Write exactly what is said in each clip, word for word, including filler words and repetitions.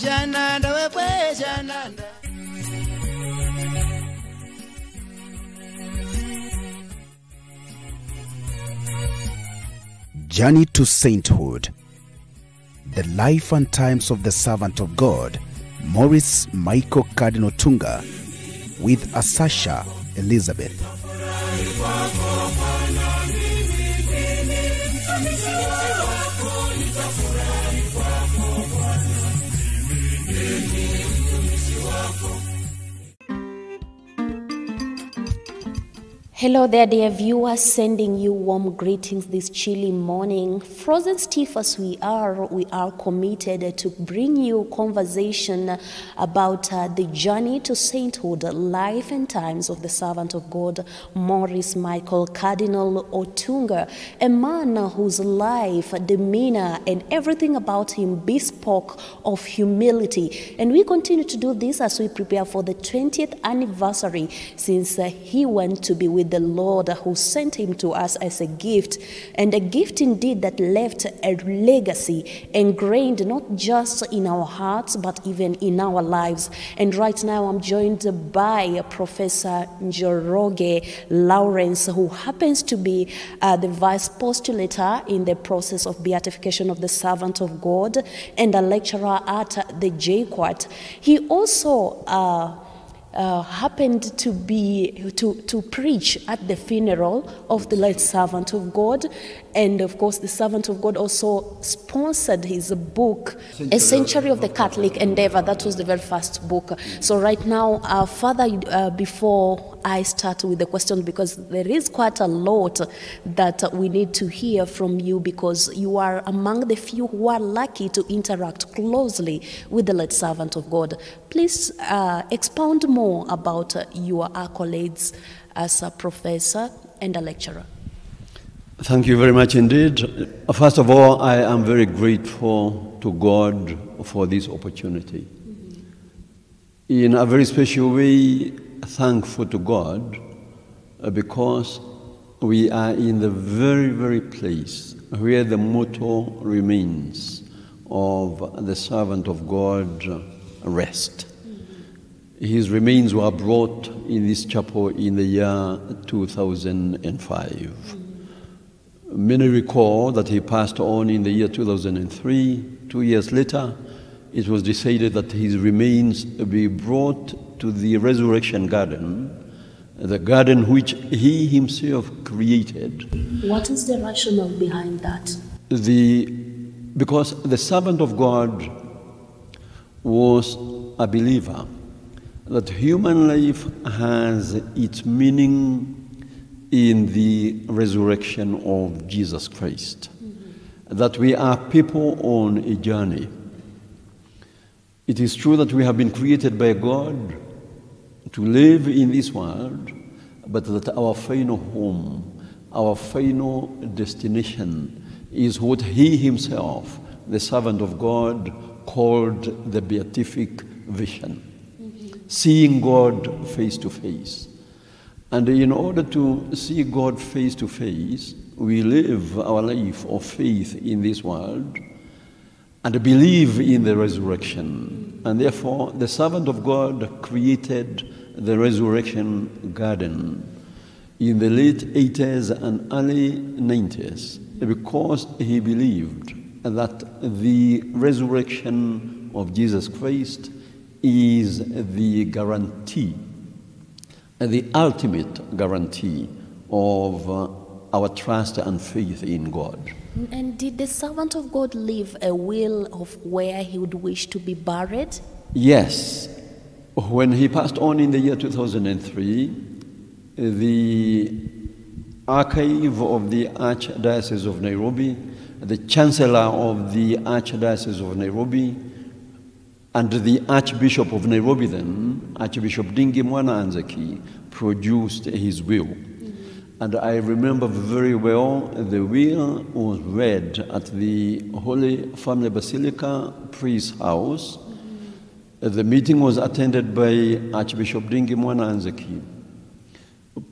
Journey to Sainthood. The Life and Times of the Servant of God, Maurice Michael Cardinal Otunga, with Asasha Elizabeth. Hello there, dear viewers, sending you warm greetings this chilly morning. Frozen stiff as we are, we are committed to bring you conversation about uh, the journey to sainthood, life and times of the servant of God, Maurice Michael Cardinal Otunga, a man whose life, demeanor, and everything about him bespoke of humility. And we continue to do this as we prepare for the twentieth anniversary since uh, he went to be with the Lord, who sent him to us as a gift, and a gift indeed that left a legacy ingrained not just in our hearts but even in our lives. And right now I'm joined by Professor Njoroge Lawrence, who happens to be uh, the vice postulator in the process of beatification of the servant of God and a lecturer at the J Q U A T. He also uh, Uh, happened to be to to preach at the funeral of the late servant of God, and of course the servant of God also sponsored his book Century, A Century of the Catholic Endeavor. That was the very first book. So right now, uh, Father, uh, before I start with the question, because there is quite a lot that we need to hear from you, because you are among the few who are lucky to interact closely with the late servant of God. Please uh, expound more about uh, your accolades as a professor and a lecturer. Thank you very much indeed. First of all, I am very grateful to God for this opportunity. Mm-hmm. In a very special way, thankful to God because we are in the very, very place where the motto remains of the servant of God, rest. Mm-hmm. His remains were brought in this chapel in the year two thousand five. Mm-hmm. Many recall that he passed on in the year two thousand three. Two years later, it was decided that his remains be brought to the Resurrection Garden, the garden which he himself created. What is the rationale behind that? The, because the servant of God was a believer that human life has its meaning in the resurrection of Jesus Christ, mm-hmm. that we are people on a journey. It is true that we have been created by God to live in this world, but that our final home, our final destination is what he himself, the servant of God, called the beatific vision, mm-hmm. seeing God face to face. And in order to see God face to face, we live our life of faith in this world and believe in the resurrection. And therefore, the servant of God created the Resurrection Garden in the late eighties and early nineties because he believed that the resurrection of Jesus Christ is the guarantee, the ultimate guarantee of uh, our trust and faith in God. And did the servant of God leave a will of where he would wish to be buried? Yes. When he passed on in the year two thousand three, the archive of the Archdiocese of Nairobi, the Chancellor of the Archdiocese of Nairobi, and the Archbishop of Nairobi then, Archbishop Ndingi Mwana a'Nzeki, produced his will. Mm-hmm. And I remember very well the will was read at the Holy Family Basilica priest's house. Mm-hmm. The meeting was attended by Archbishop Ndingi Mwana a'Nzeki.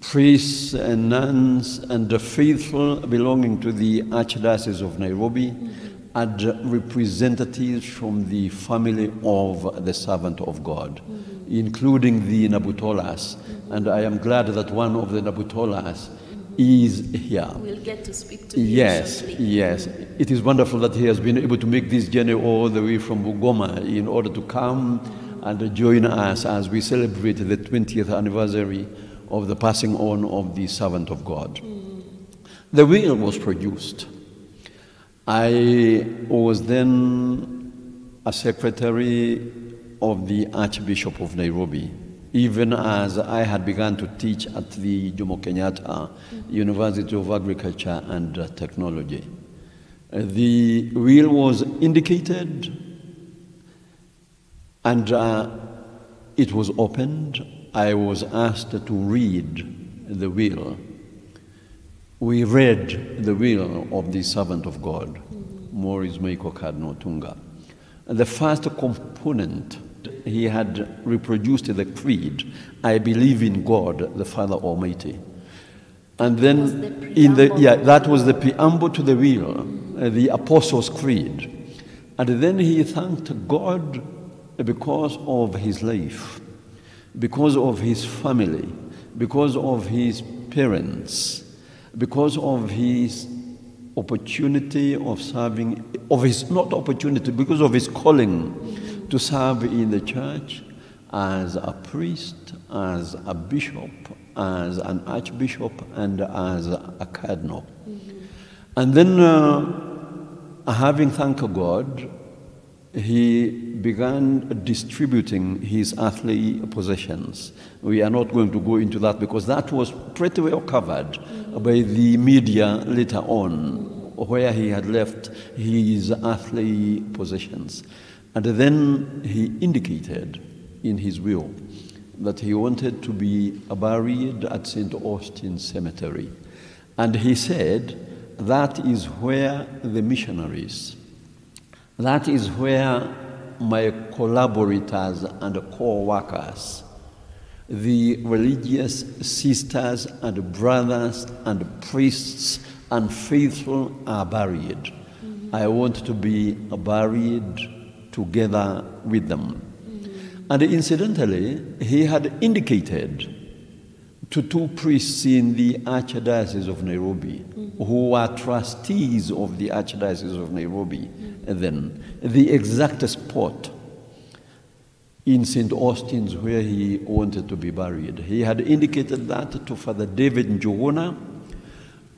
Priests and nuns and the faithful belonging to the Archdiocese of Nairobi, mm-hmm. and representatives from the family of the servant of God, mm-hmm. including the Nabutolas. Mm-hmm. And I am glad that one of the Nabutolas mm-hmm. is here. We'll get to speak to yes, him shortly. Yes, yes. It is wonderful that he has been able to make this journey all the way from Bungoma in order to come and join us as we celebrate the twentieth anniversary of the passing on of the servant of God. Mm-hmm. The will was produced. I was then a secretary of the Archbishop of Nairobi, even as I had begun to teach at the Jomo Kenyatta mm-hmm. University of Agriculture and Technology. The will was indicated, and uh, it was opened. I was asked to read the will. We read the will of the servant of God, mm-hmm. Maurice Michael Cardinal Otunga. The first component, he had reproduced the creed, I believe in God, the Father Almighty. And then, that was the in the, yeah, that was the preamble to the will, uh, the Apostles' Creed. And then he thanked God because of his life, because of his family, because of his parents, because of his opportunity of serving, of his, not opportunity, because of his calling to serve in the church as a priest, as a bishop, as an archbishop, and as a cardinal. Mm-hmm. And then, uh, having thanked God, he began distributing his earthly possessions. We are not going to go into that because that was pretty well covered mm-hmm. by the media later on, where he had left his earthly possessions. And then he indicated in his will that he wanted to be buried at Saint Austin Cemetery. And he said that is where the missionaries, that is where my collaborators and co-workers, the religious sisters and brothers and priests and faithful are buried. Mm-hmm. I want to be buried together with them. Mm-hmm. And incidentally, he had indicated to two priests in the Archdiocese of Nairobi, mm-hmm. who were trustees of the Archdiocese of Nairobi, then the exact spot in Saint Austin's where he wanted to be buried. He had indicated that to Father David Njogona,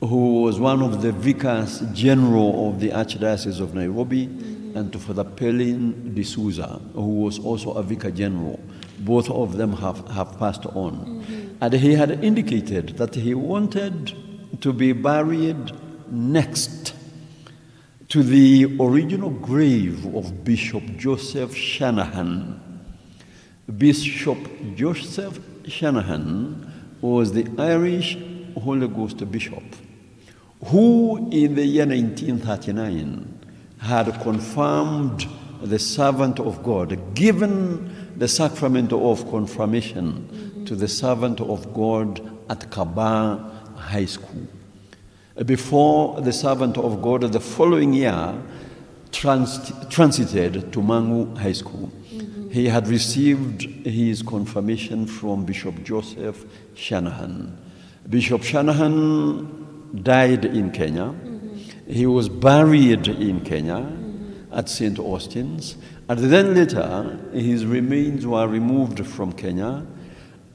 who was one of the vicars general of the Archdiocese of Nairobi, mm-hmm. and to Father Pelin D'Souza, who was also a vicar general. Both of them have, have passed on. Mm-hmm. And he had indicated that he wanted to be buried next to the original grave of Bishop Joseph Shanahan. Bishop Joseph Shanahan was the Irish Holy Ghost bishop who in the year nineteen thirty-nine had confirmed the servant of God, given the sacrament of confirmation mm-hmm. to the servant of God at Kaba High School. Before the servant of God, the following year, trans transited to Mangu High School. Mm-hmm. He had received his confirmation from Bishop Joseph Shanahan. Bishop Shanahan died in Kenya. Mm-hmm. He was buried in Kenya mm-hmm. at Saint Austin's. And then later, his remains were removed from Kenya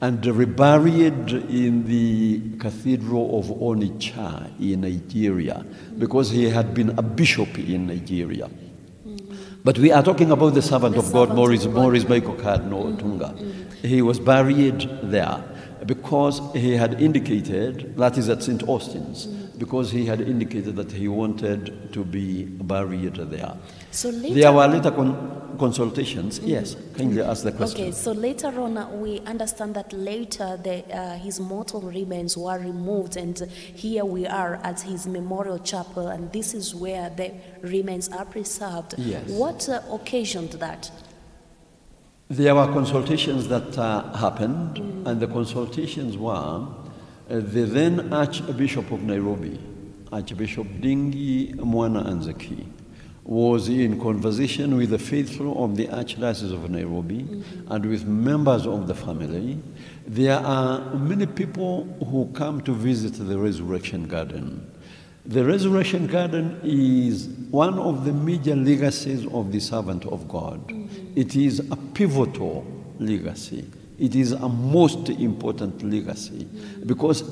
and reburied in the Cathedral of Onitsha in Nigeria, because he had been a bishop in Nigeria. Mm-hmm. But we are talking about the servant the of servant God, Maurice, of God. Maurice Michael Cardinal Otunga. Mm-hmm. He was buried there because he had indicated, that is at Saint Austin's, mm-hmm. because he had indicated that he wanted to be buried there. So later, there were later con consultations. Mm-hmm. Yes, kindly ask the question. Okay, so later on, we understand that later the, uh, his mortal remains were removed, and here we are at his memorial chapel, and this is where the remains are preserved. Yes. What uh, occasioned that? There were consultations that uh, happened, mm-hmm. and the consultations were uh, the then Archbishop of Nairobi, Archbishop Ndingi Mwana a'Nzeki, was in conversation with the faithful of the Archdiocese of Nairobi mm-hmm. and with members of the family. There are many people who come to visit the Resurrection Garden. The Resurrection Garden is one of the major legacies of the servant of God. Mm-hmm. It is a pivotal legacy. It is a most important legacy mm-hmm. because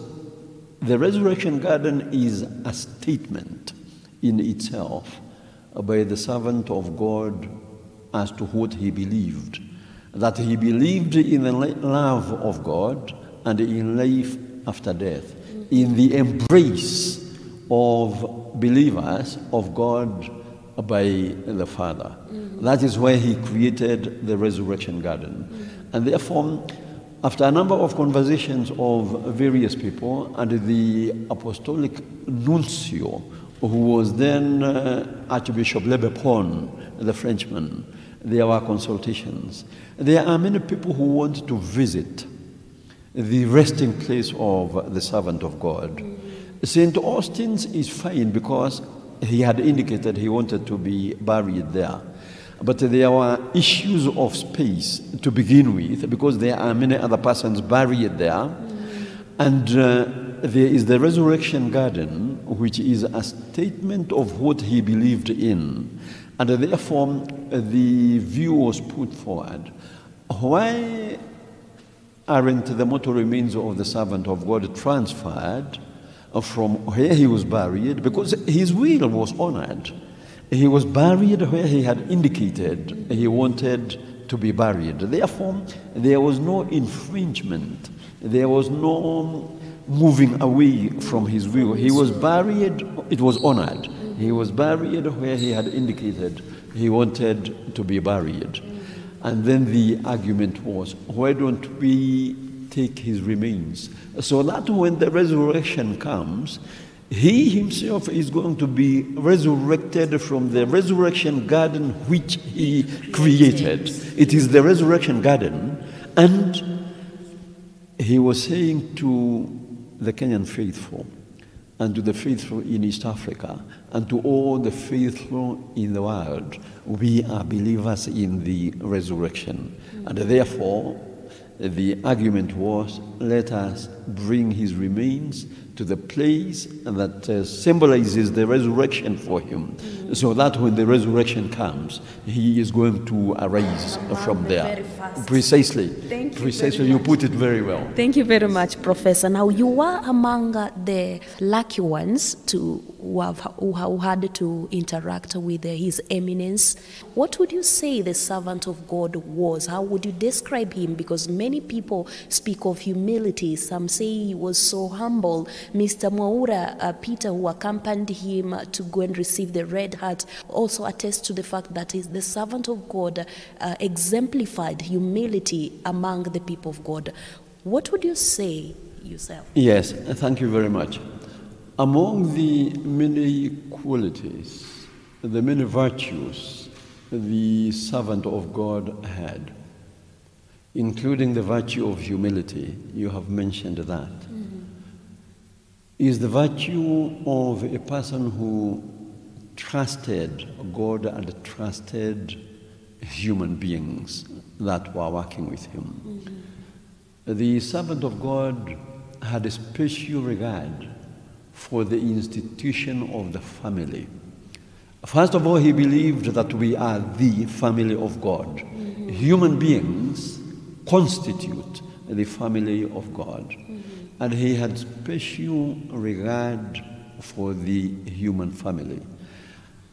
the Resurrection Garden is a statement in itself by the servant of God as to what he believed, that he believed in the love of God and in life after death, in the embrace of believers of God by the Father. Mm-hmm. That is why he created the Resurrection Garden. Mm-hmm. And therefore, after a number of conversations of various people and the apostolic nuncio, who was then uh, Archbishop Lebepon, the Frenchman, there were consultations. There are many people who want to visit the resting place of the servant of God. Saint Austin's is fine because he had indicated he wanted to be buried there. But there were issues of space to begin with because there are many other persons buried there. And uh, there is the Resurrection Garden, which is a statement of what he believed in. And therefore, the view was put forward. Why aren't the mortal remains of the servant of God transferred from where he was buried? Because his will was honored. He was buried where he had indicated he wanted to be buried. Therefore, there was no infringement. There was no moving away from his will. He was buried, it was honored. He was buried where he had indicated he wanted to be buried. And then the argument was, why don't we take his remains? So that when the resurrection comes, he himself is going to be resurrected from the resurrection garden which he created. It is the resurrection garden. And he was saying to the Kenyan faithful, and to the faithful in East Africa, and to all the faithful in the world, we are believers in the resurrection. Mm-hmm. And therefore, the argument was, let us bring his remains to the place that uh, symbolizes the resurrection for him, mm-hmm. so that when the resurrection comes, he is going to arise Among from the there. Precisely. Thank you Precisely, you put it very well. Thank you very much, Professor. Now, you were among the lucky ones to who, have, who had to interact with His Eminence. What would you say the servant of God was? How would you describe him? Because many people speak of humility. Some say he was so humble. Mister Mwaura uh, Peter, who accompanied him to go and receive the Red Hat, also attests to the fact that the servant of God uh, exemplified humility among the people of God. What would you say yourself? Yes, thank you very much. Among the many qualities, the many virtues the servant of God had, including the virtue of humility, you have mentioned that, mm-hmm. is the virtue of a person who trusted God and trusted human beings that were working with him. Mm-hmm. The servant of God had a special regard for the institution of the family. First of all, he believed that we are the family of God. Mm-hmm. Human beings constitute the family of God. Mm-hmm. And he had special regard for the human family.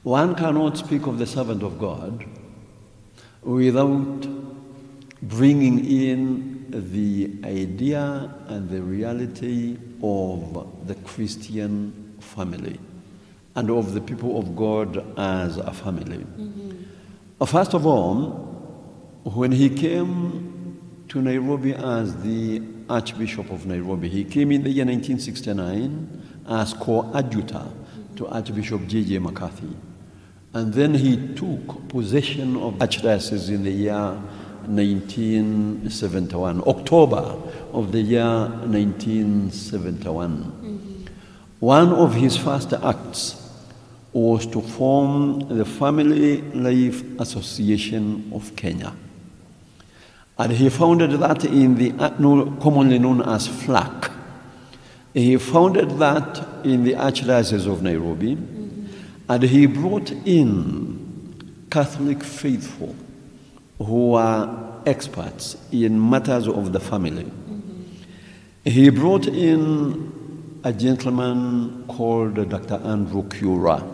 One cannot speak of the servant of God without bringing in the idea and the reality of the Christian family and of the people of God as a family. Mm-hmm. First of all, when he came to Nairobi as the Archbishop of Nairobi, he came in the year nineteen sixty-nine as coadjutor mm-hmm. to Archbishop J J McCarthy. And then he took possession of the Archdiocese in the year nineteen seventy-one, October of the year nineteen seventy-one. Mm-hmm. One of his first acts was to form the Family Life Association of Kenya. And he founded that in the commonly known as FLAC. He founded that in the Archdiocese of Nairobi, mm-hmm. and he brought in Catholic faithful who are experts in matters of the family. Mm-hmm. He brought in a gentleman called Doctor Andrew Cura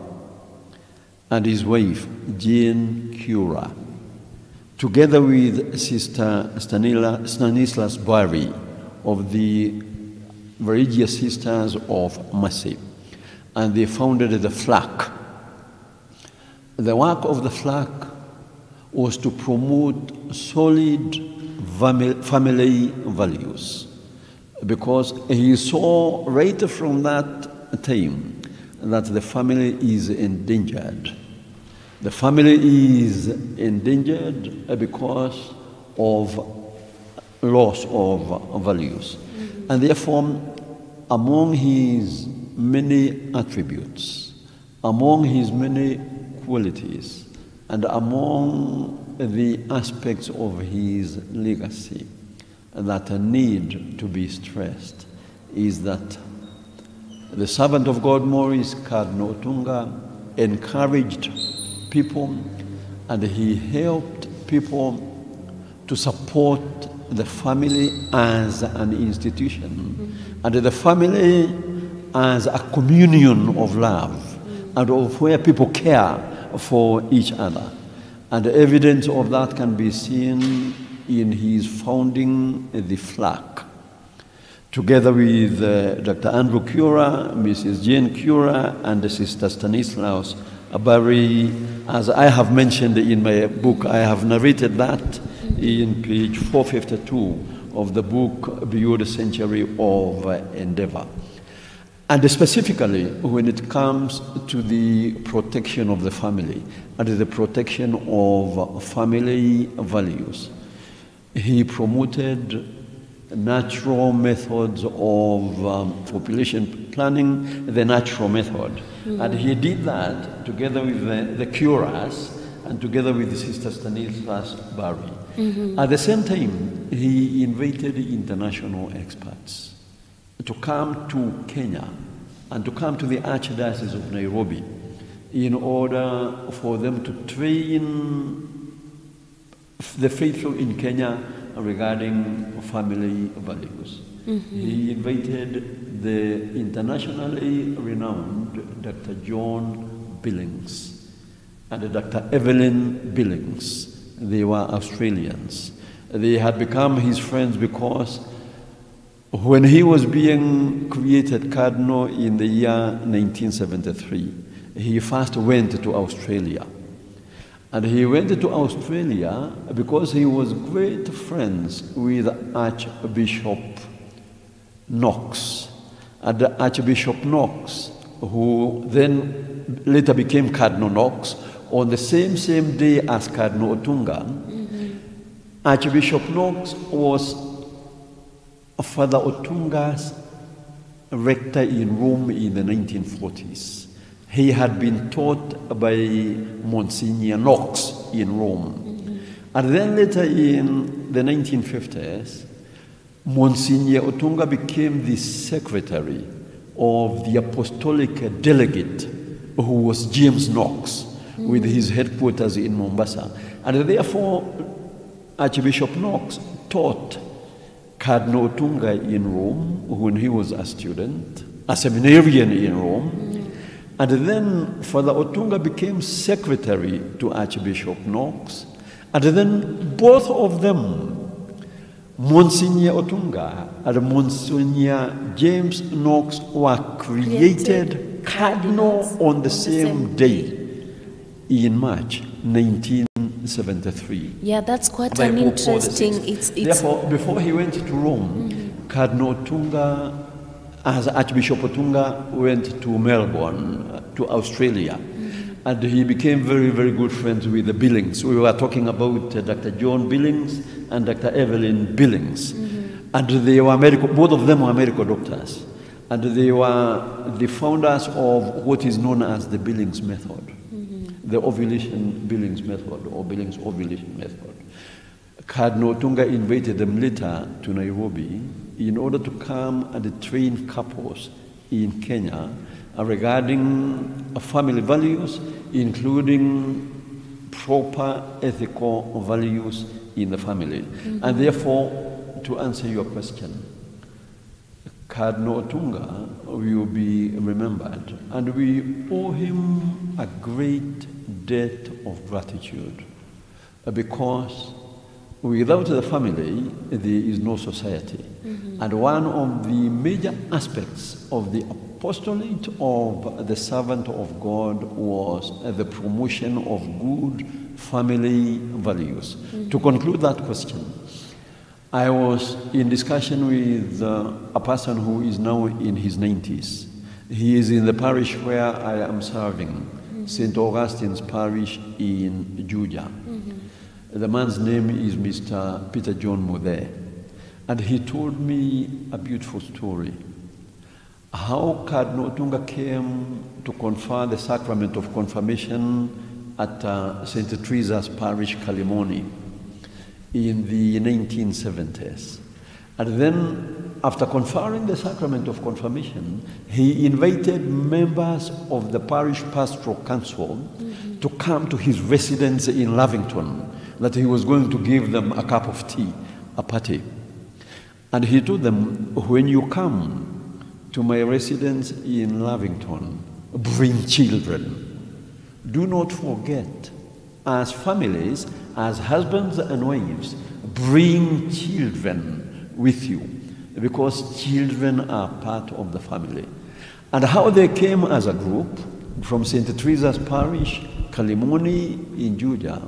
and his wife, Jean Cura, together with Sister Stanislas Barry of the Religious Sisters of Mercy, and they founded the FLAC. The work of the FLAC was to promote solid family values, because he saw right from that time that the family is endangered. The family is endangered because of loss of values. And therefore, among his many attributes, among his many qualities, and among the aspects of his legacy that need to be stressed is that the servant of God, Maurice Cardinal Otunga, encouraged people and he helped people to support the family as an institution, mm-hmm. and the family as a communion of love, mm-hmm. and of where people care for each other. And evidence of that can be seen in his founding the FLAC, together with uh, Doctor Andrew Cura, Missus Jean Cura, and Sister Stanislaus Barry. As I have mentioned in my book, I have narrated that in page four fifty-two of the book Beyond a Century of Endeavor. And specifically when it comes to the protection of the family and the protection of family values, he promoted natural methods of um, population planning, the natural method. Mm-hmm. And he did that together with the, the Curas and together with Sister Stanislas Barry. Mm-hmm. At the same time, he invited international experts to come to Kenya and to come to the Archdiocese of Nairobi in order for them to train the faithful in Kenya regarding family values. Mm-hmm. He invited the internationally renowned Doctor John Billings and Doctor Evelyn Billings. They were Australians. They had become his friends because when he was being created cardinal in the year nineteen seventy-three, he first went to Australia. And he went to Australia because he was great friends with Archbishop Knox. And Archbishop Knox, who then later became Cardinal Knox, on the same same day as Cardinal Otunga, mm-hmm. Archbishop Knox was Father Otunga's rector in Rome in the nineteen forties. He had been taught by Monsignor Knox in Rome. Mm-hmm. And then later in the nineteen fifties, Monsignor Otunga became the secretary of the apostolic delegate who was James Knox, with his headquarters in Mombasa. And therefore, Archbishop Knox taught Cardinal Otunga in Rome when he was a student, a seminarian in Rome. And then Father Otunga became secretary to Archbishop Knox. And then both of them, Monsignor Otunga and Monsignor James Knox, were created, created cardinal on the same day, in March nineteen seventy-three. Yeah, that's quite an interesting... It's, it's Therefore, before he went to Rome, mm-hmm. Cardinal Otunga, as Archbishop Otunga, went to Melbourne, to Australia, mm-hmm. and he became very, very good friends with the Billings. We were talking about uh, Doctor John Billings and Doctor Evelyn Billings, mm-hmm. and they were medical, both of them were medical doctors. And they were the founders of what is known as the Billings Method, mm-hmm. the ovulation Billings Method, or Billings Ovulation Method. Cardinal Otunga invited them later to Nairobi in order to come and train couples in Kenya regarding family values, including proper ethical values in the family. Mm-hmm. And therefore, to answer your question, Cardinal Otunga will be remembered, and we owe him a great debt of gratitude, because without the family, there is no society. Mm-hmm. And one of the major aspects of the apostolate of the servant of God was the promotion of good family values. Mm-hmm. To conclude that question, I was in discussion with uh, a person who is now in his nineties. He is in the parish where I am serving, mm-hmm. Saint Augustine's Parish in Juja. Mm-hmm. The man's name is Mister Peter John Mude. And he told me a beautiful story, how Cardinal Otunga came to confer the sacrament of confirmation at uh, Saint Teresa's Parish, Kalimoni, in the nineteen seventies. And then, after conferring the sacrament of confirmation, he invited members of the parish pastoral council mm-hmm. to come to his residence in Lavington, that he was going to give them a cup of tea, a party. And he told them, when you come to my residence in Lavington, bring children. Do not forget, as families, as husbands and wives, bring children with you, because children are part of the family. And how they came as a group from Saint Teresa's Parish, Kalimoni in Juja,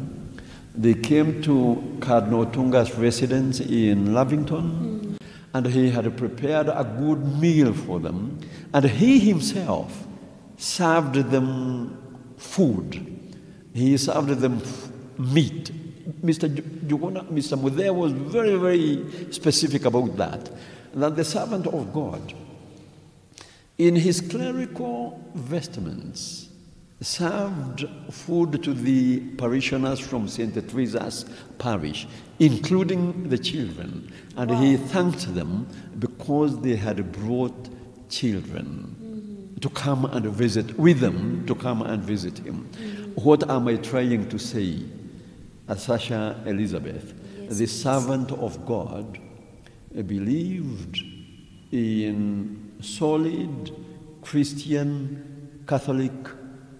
they came to Cardinal Otunga's residence in Lavington, mm. and he had prepared a good meal for them, and he himself served them food. He served them meat. Mister Jugona, Mister Mude was very, very specific about that. That the servant of God, in his clerical vestments, served food to the parishioners from Saint Teresa's Parish, including the children. And wow. he thanked them because they had brought children mm-hmm. to come and visit with them, to come and visit him. Mm-hmm. What am I trying to say? Asasha Elizabeth, yes, the servant of God, believed in solid Christian Catholic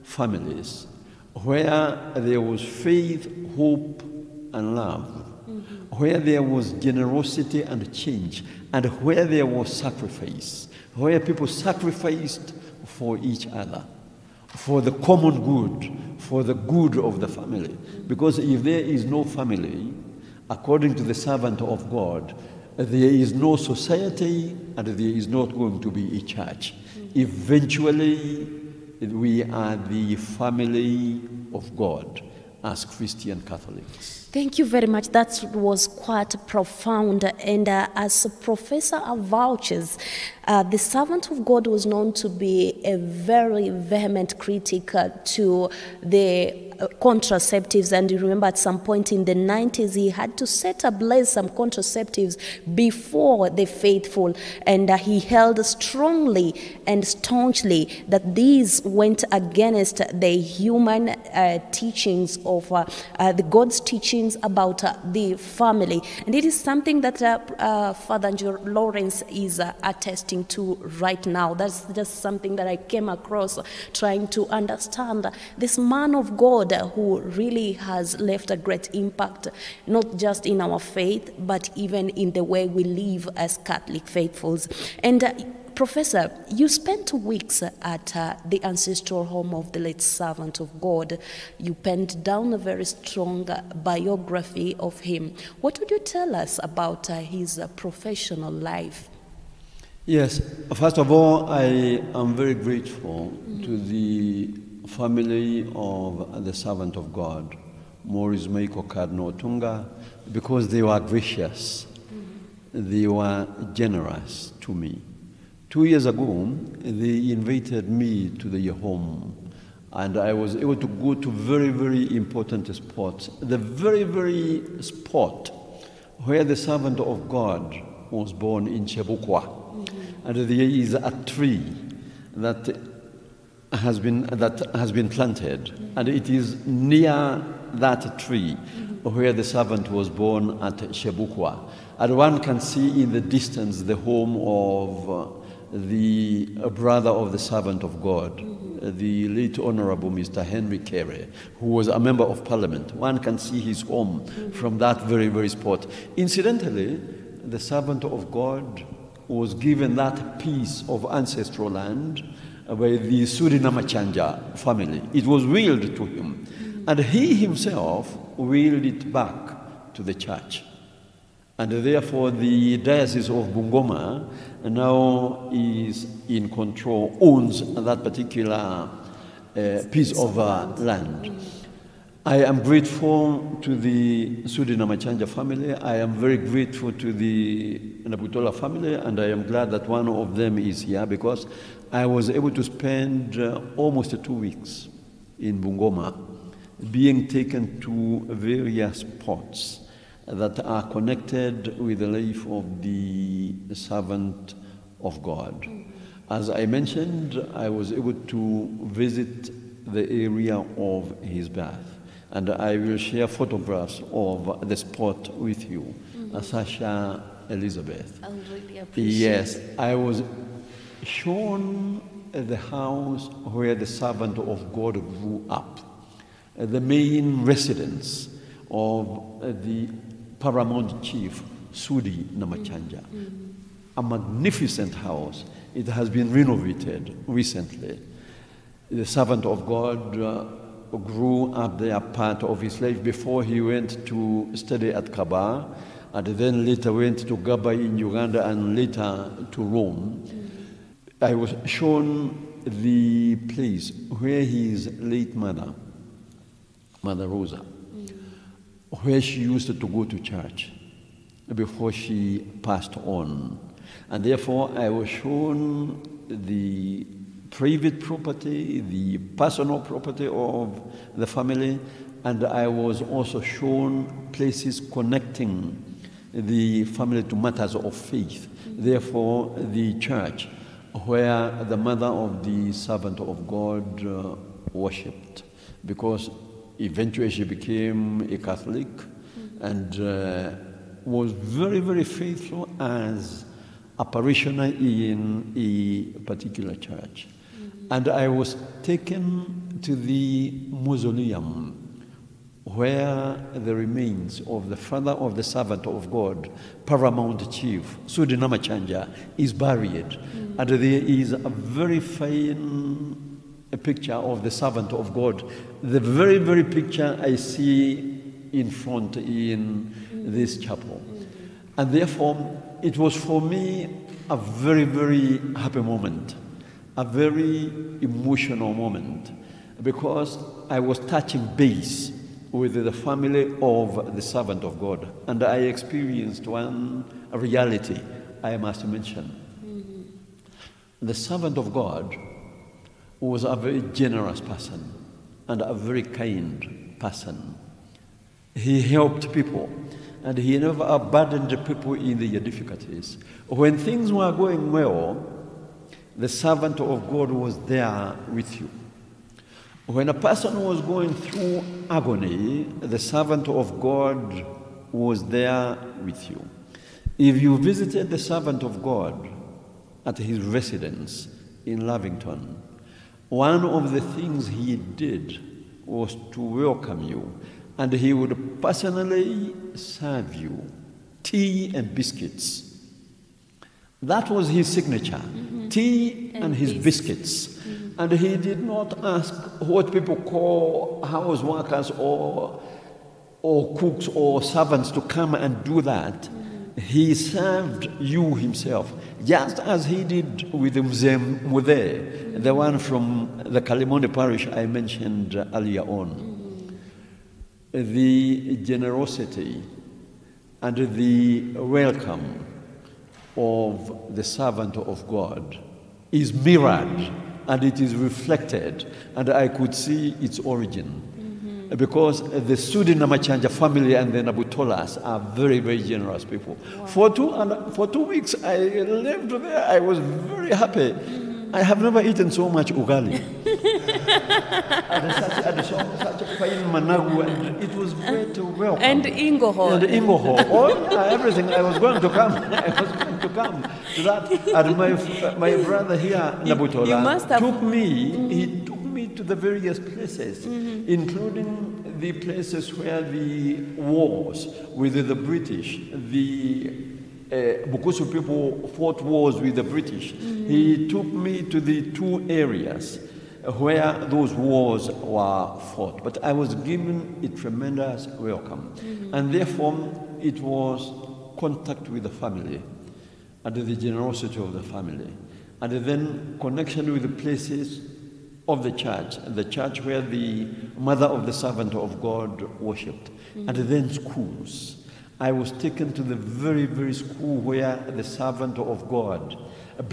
families where there was faith, hope, and love, mm-hmm. where there was generosity and change, and where there was sacrifice, where people sacrificed for each other, for the common good, for the good of the family. Because if there is no family, according to the servant of God, there is no society and there is not going to be a church. Eventually, we are the family of God as Christian Catholics. Thank you very much. That was quite profound. And uh, as Professor avouches, uh, the servant of God was known to be a very vehement critic uh, to the uh, contraceptives. And you remember at some point in the nineties, he had to set ablaze some contraceptives before the faithful. And uh, he held strongly and staunchly that these went against the human uh, teachings of uh, uh, the God's teachings about uh, the family. And it is something that uh, uh, Father Njoroge Lawrence is uh, attesting to right now. That's just something that I came across uh, trying to understand uh, this man of God uh, who really has left a great impact, not just in our faith, but even in the way we live as Catholic faithfuls. And uh, Professor, you spent two weeks at uh, the ancestral home of the late servant of God. You penned down a very strong uh, biography of him. What would you tell us about uh, his uh, professional life? Yes, first of all, I am very grateful mm-hmm. to the family of the servant of God, Maurice Michael Cardinal Otunga, because they were gracious, mm-hmm. they were generous to me. Two years ago, they invited me to their home, and I was able to go to very, very important spots. The very, very spot where the servant of God was born in Chebukwa. Mm-hmm. And there is a tree that has been, that has been planted, mm-hmm. and it is near that tree mm-hmm. where the servant was born at Chebukwa. And one can see in the distance the home of Uh, the brother of the servant of God, mm-hmm. the late Honorable Mister Henry Carey, who was a member of parliament. One can see his home mm-hmm. from that very, very spot. Incidentally, the servant of God was given that piece of ancestral land by the Sudi Namachanja family. It was willed to him, mm-hmm. and he himself willed it back to the church. And therefore, the Diocese of Bungoma now is in control, owns that particular uh, piece of uh, land. I am grateful to the Sudi Namachanja family. I am very grateful to the Nabutola family, and I am glad that one of them is here, because I was able to spend uh, almost two weeks in Bungoma, being taken to various spots that are connected with the life of the servant of God. As I mentioned, I was able to visit the area of his birth, and I will share photographs of the spot with you. Mm-hmm. Sasha Elizabeth. I really appreciate Yes, I was shown the house where the servant of God grew up, the main residence of the paramount chief, Sudi Namachanja. Mm-hmm. A magnificent house. It has been renovated recently. The servant of God uh, grew up there part of his life before he went to study at Kaba, and then later went to Gaba in Uganda, and later to Rome. Mm-hmm. I was shown the place where his late mother, Mother Rosa, where she used to go to church before she passed on. And therefore, I was shown the private property, the personal property of the family, and I was also shown places connecting the family to matters of faith. Therefore, the church where the mother of the servant of God uh, worshipped, because eventually she became a Catholic, mm-hmm. and uh, was very, very faithful as a parishioner in a particular church. Mm-hmm. And I was taken to the mausoleum where the remains of the father of the servant of God, paramount chief, Sudi Namachanja, is buried. Mm-hmm. And there is a very fine a picture of the servant of God, the very, very picture I see in front in this chapel. And therefore, it was for me a very, very happy moment, a very emotional moment, because I was touching base with the family of the servant of God, and I experienced one reality I must mention. The servant of God was a very generous person and a very kind person. He helped people, and he never abandoned people in their difficulties. When things were going well, the servant of God was there with you. When a person was going through agony, the servant of God was there with you. If you visited the servant of God at his residence in Lavington, one of the things he did was to welcome you, and he would personally serve you tea and biscuits. That was his signature, mm-hmm. tea and, and his biscuits. biscuits. Mm-hmm. And he did not ask what people call house workers or, or cooks or servants to come and do that. Mm-hmm. He served you himself, just as he did with Mzee Mude, the one from the Kalimoni parish I mentioned earlier on. Mm-hmm. The generosity and the welcome of the servant of God is mirrored and it is reflected, and I could see its origin. Mm-hmm. Because the Sudi Namachanja family and the Nabutolas are very, very generous people. Wow. For, two and, for two weeks I lived there. I was very happy. Mm-hmm. I have never eaten so much ugali. and such, and so, such a fine managu, and it was great to welcome. And ingoho. And ingoho. All, everything. I was going to come. I was going to come to that. And my, my brother here, you, Nabutola, you took me, mm-hmm. he took me to the various places, mm-hmm. including the places where the wars with the British, the Uh, Bukusu people fought wars with the British. Mm-hmm. He took me to the two areas where those wars were fought. But I was given a tremendous welcome. Mm-hmm. And therefore, it was contact with the family and the generosity of the family. And then connection with the places of the church, the church where the mother of the servant of God worshipped. Mm-hmm. And then schools. I was taken to the very, very school where the servant of God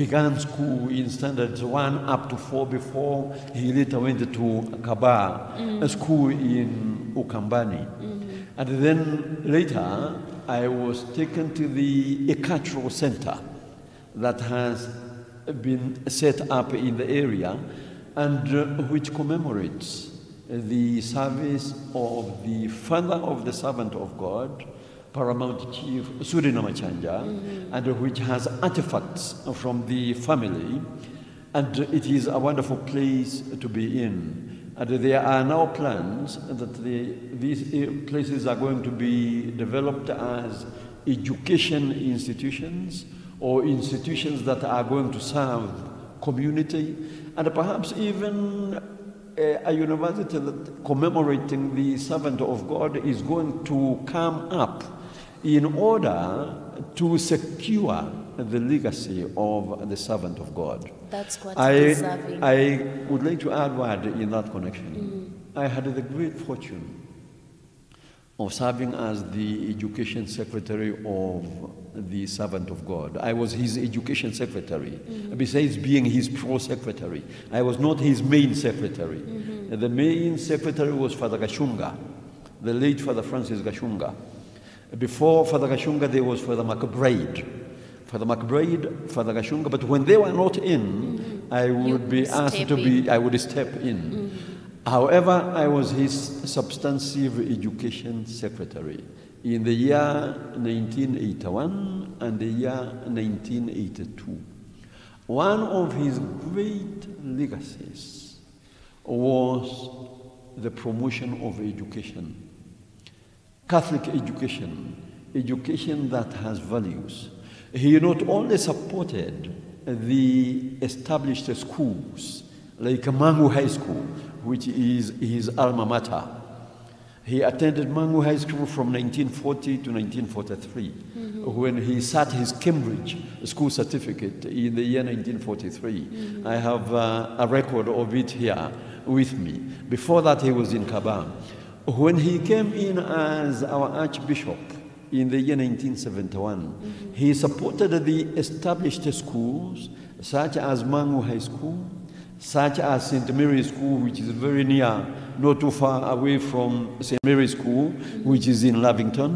began school in standards one up to four before he later went to Kaba, mm. a school in Ukambani. Mm. And then later, I was taken to the a cultural center that has been set up in the area and uh, which commemorates the service of the father of the servant of God, Paramount Chief Sudi Namachanja, mm-hmm. and which has artifacts from the family, and it is a wonderful place to be in. And there are now plans that the, these places are going to be developed as education institutions or institutions that are going to serve community, and perhaps even a university that commemorating the servant of God is going to come up in order to secure the legacy of the servant of God. That's what I, deserving. I would like to add word in that connection. Mm. I had the great fortune of serving as the education secretary of the servant of God. I was his education secretary. Mm-hmm. Besides being his pro-secretary, I was not his main secretary. Mm-hmm. The main secretary was Father Gashunga, the late Father Francis Gashunga. Before Father Gashunga, there was Father McBride. Father McBride, Father Gashunga, but when they were not in, mm-hmm. I would you be asked to be, in. I would step in. Mm-hmm. However, I was his substantive education secretary in the year nineteen eighty-one and the year nineteen eighty-two. One of his great legacies was the promotion of education, Catholic education, education that has values. He not only supported the established schools, like Mangu High School, which is his alma mater. He attended Mangu High School from nineteen forty to nineteen forty-three, mm-hmm. when he sat his Cambridge school certificate in the year nineteen forty-three. Mm-hmm. I have uh, a record of it here with me. Before that, he was in Kaba. When he came in as our Archbishop in the year nineteen seventy-one, mm-hmm. he supported the established schools such as Mangu High School, such as Saint Mary's School, which is very near, not too far away from Saint Mary's School, which is in Lavington.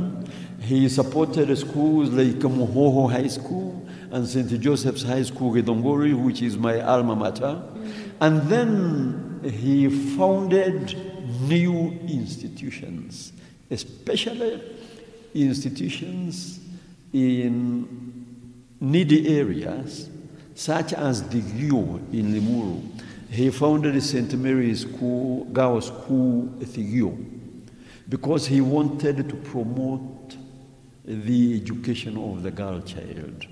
He supported schools like Mohoho High School and Saint Joseph's High School, Gedongori, which is my alma mater. And then he founded new institutions, especially institutions in needy areas, such as Digio in Limuru. He founded Saint Mary's School, Girls' School, Thigio, because he wanted to promote the education of the girl child.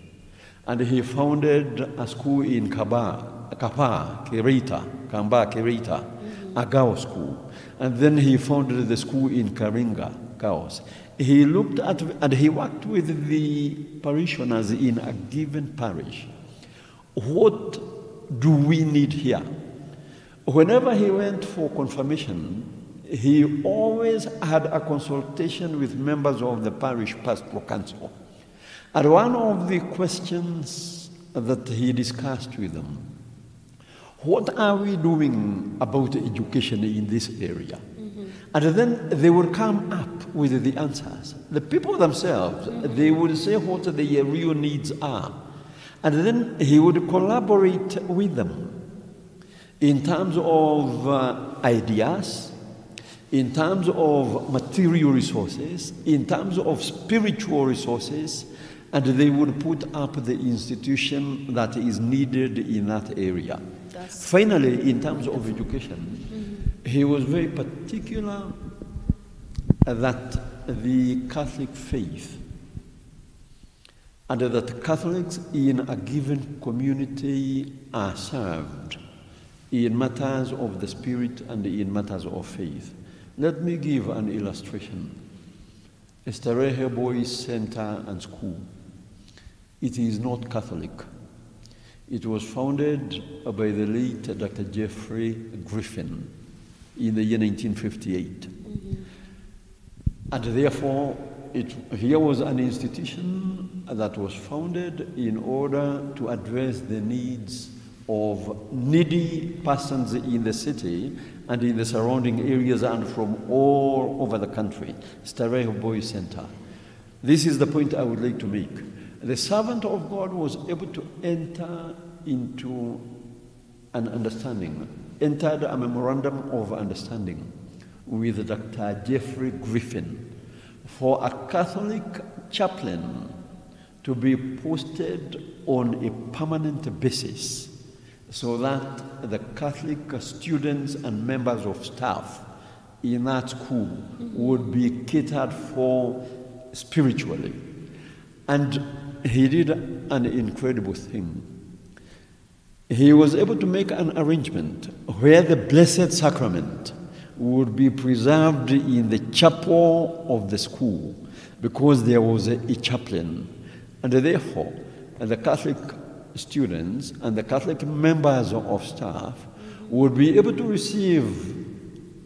And he founded a school in Kaba, Kapa, Kerita, Kamba, Kerita, a girls' school. And then he founded the school in Karinga, Kaos. He looked at, and he worked with the parishioners in a given parish. What do we need here? Whenever he went for confirmation, he always had a consultation with members of the parish pastoral council. And one of the questions that he discussed with them, what are we doing about education in this area? Mm-hmm. And then they will come up with the answers. The people themselves, mm-hmm. they will say what their real needs are. And then he would collaborate with them in terms of uh, ideas, in terms of material resources, in terms of spiritual resources, and they would put up the institution that is needed in that area. That's Finally, in terms of education, mm-hmm. he was very particular that the Catholic faith and that Catholics in a given community are served in matters of the spirit and in matters of faith. Let me give an illustration. Estarehe Boys Center and School. It is not Catholic. It was founded by the late Doctor Jeffrey Griffin in the year nineteen fifty-eight. Mm-hmm. And therefore, it, here was an institution that was founded in order to address the needs of needy persons in the city and in the surrounding areas and from all over the country. Starehe Boys Center. This is the point I would like to make. The servant of God was able to enter into an understanding, entered a memorandum of understanding with Doctor Jeffrey Griffin for a Catholic chaplain to be posted on a permanent basis, so that the Catholic students and members of staff in that school mm-hmm. would be catered for spiritually. And he did an incredible thing. He was able to make an arrangement where the Blessed Sacrament would be preserved in the chapel of the school because there was a, a chaplain. And therefore, the Catholic students and the Catholic members of staff would be able to receive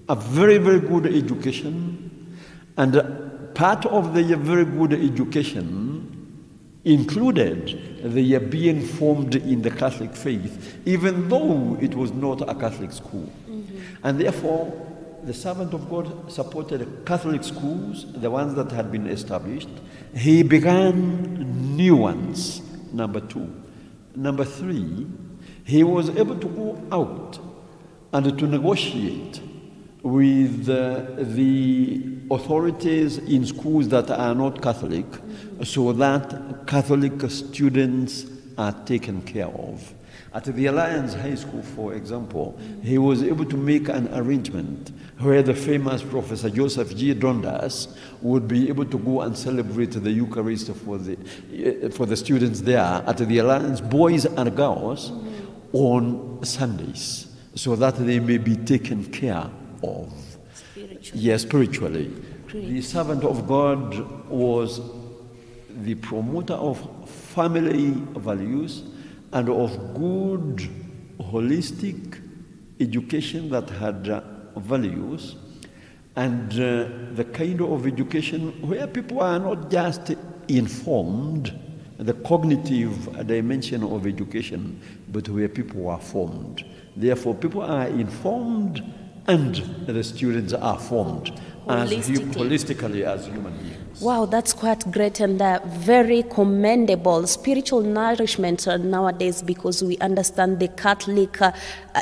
a very, very good education, and part of the very good education included the being formed in the Catholic faith, even though it was not a Catholic school. Mm-hmm. And therefore, the servant of God supported Catholic schools, the ones that had been established. He began new ones, number two. Number three, he was able to go out and to negotiate with uh, the authorities in schools that are not Catholic, mm-hmm. so that Catholic students are taken care of. At the Alliance High School, for example, mm-hmm. he was able to make an arrangement where the famous Professor Joseph G. Dundas would be able to go and celebrate the Eucharist for the, for the students there at the Alliance, boys and girls, mm-hmm. on Sundays, so that they may be taken care of. Spiritually. Yes, spiritually. Great. The servant of God was the promoter of family values and of good, holistic education that had uh, values, and uh, the kind of education where people are not just informed, the cognitive dimension of education, but where people are formed. Therefore, people are informed and the students are formed holistically, as, holistically as human beings. Wow, that's quite great and uh, very commendable. Spiritual nourishment uh, nowadays, because we understand the Catholic uh,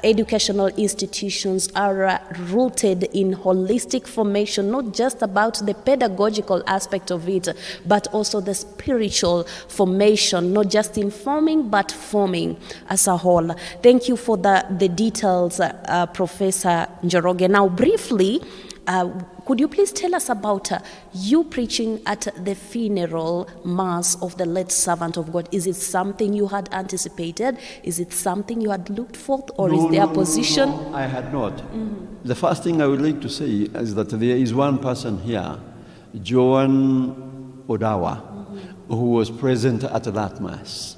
educational institutions are uh, rooted in holistic formation, not just about the pedagogical aspect of it, but also the spiritual formation, not just informing, but forming as a whole. Thank you for the, the details, uh, uh, Professor Njoroge. Now, briefly, Uh, could you please tell us about uh, you preaching at the funeral mass of the late servant of God? Is it something you had anticipated? Is it something you had looked for? Or no, is there no, a position? No, no, I had not. Mm-hmm. The first thing I would like to say is that there is one person here, Joan Odawa, mm-hmm. who was present at that mass.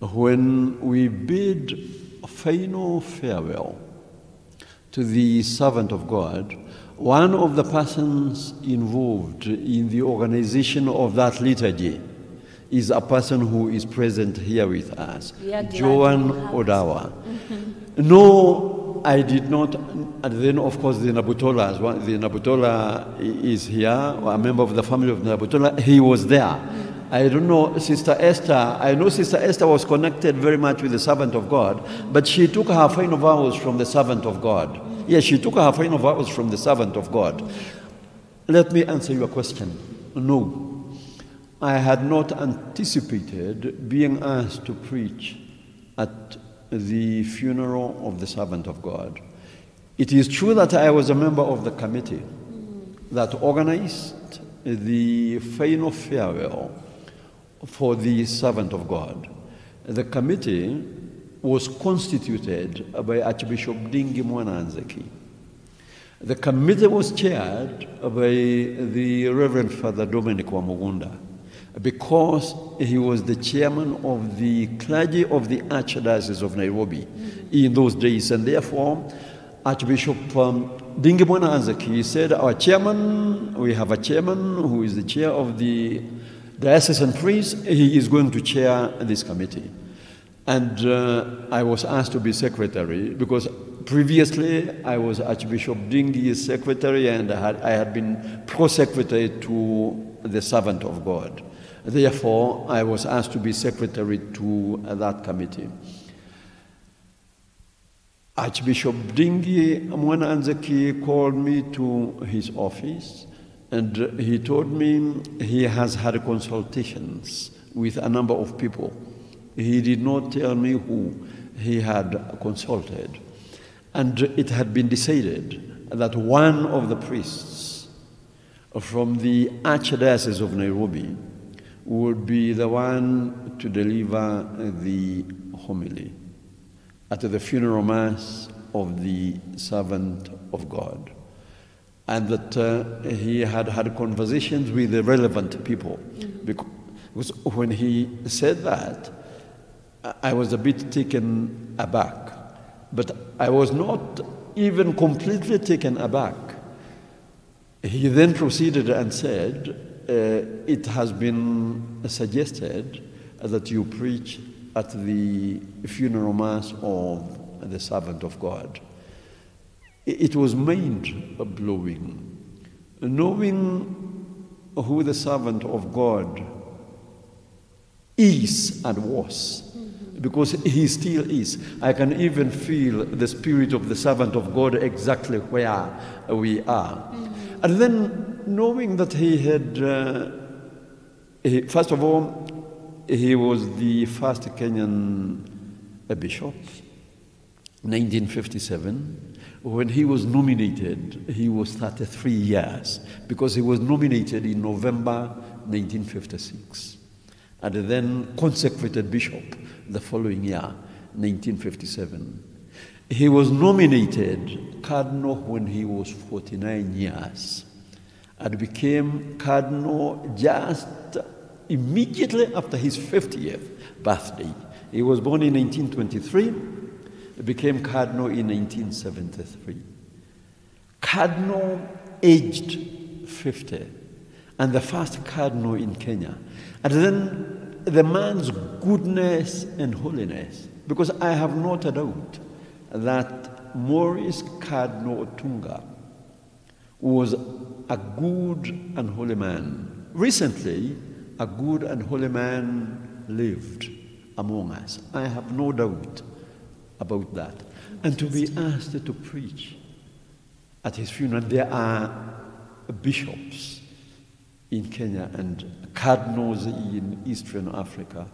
When we bid final farewell to the servant of God, one of the persons involved in the organization of that liturgy is a person who is present here with us, Joan Odawa. No, I did not. And then, of course, the Nabutola, the Nabutola is here, a member of the family of Nabutola, he was there. I don't know Sister Esther. I know Sister Esther was connected very much with the servant of God, but she took her final vows from the servant of God. Yes, she took her final vows from the servant of God. Let me answer your question. No, I had not anticipated being asked to preach at the funeral of the servant of God. It is true that I was a member of the committee that organized the final farewell for the servant of God. The committee was constituted by Archbishop Ndingi Mwana a'Nzeki. The committee was chaired by the Reverend Father Dominic Wamugunda, because he was the chairman of the clergy of the Archdiocese of Nairobi in those days, and therefore Archbishop Ndingi Mwana a'Nzeki said, our chairman, we have a chairman who is the chair of the diocesan priest, he is going to chair this committee. And uh, I was asked to be secretary, because previously I was Archbishop Ndingi's secretary, and I had, I had been pro-secretary to the servant of God. Therefore, I was asked to be secretary to that committee. Archbishop Ndingi Mwana a'Nzeki called me to his office, and he told me he has had consultations with a number of people. He did not tell me who he had consulted. And it had been decided that one of the priests from the Archdiocese of Nairobi would be the one to deliver the homily at the funeral mass of the servant of God. And that uh, he had had conversations with the relevant people. Because when he said that, I was a bit taken aback, but I was not even completely taken aback. He then proceeded and said, uh, it has been suggested that you preach at the funeral mass of the servant of God. It was mind-blowing. Knowing who the servant of God is and was, because he still is. I can even feel the spirit of the servant of God exactly where we are. Mm-hmm. And then knowing that he had, uh, he, first of all, he was the first Kenyan bishop, nineteen fifty-seven. When he was nominated, he was thirty-three years, because he was nominated in November nineteen fifty-six. And then consecrated bishop the following year, nineteen fifty-seven. He was nominated cardinal when he was forty-nine years, and became cardinal just immediately after his fiftieth birthday. He was born in nineteen twenty-three, became cardinal in nineteen seventy-three. Cardinal aged fifty, and the first cardinal in Kenya. And then the man's goodness and holiness, because I have not a doubt that Maurice Cardinal Otunga was a good and holy man. Recently, a good and holy man lived among us. I have no doubt about that. And to be asked to preach at his funeral, there are bishops in Kenya and cardinals in Eastern Africa.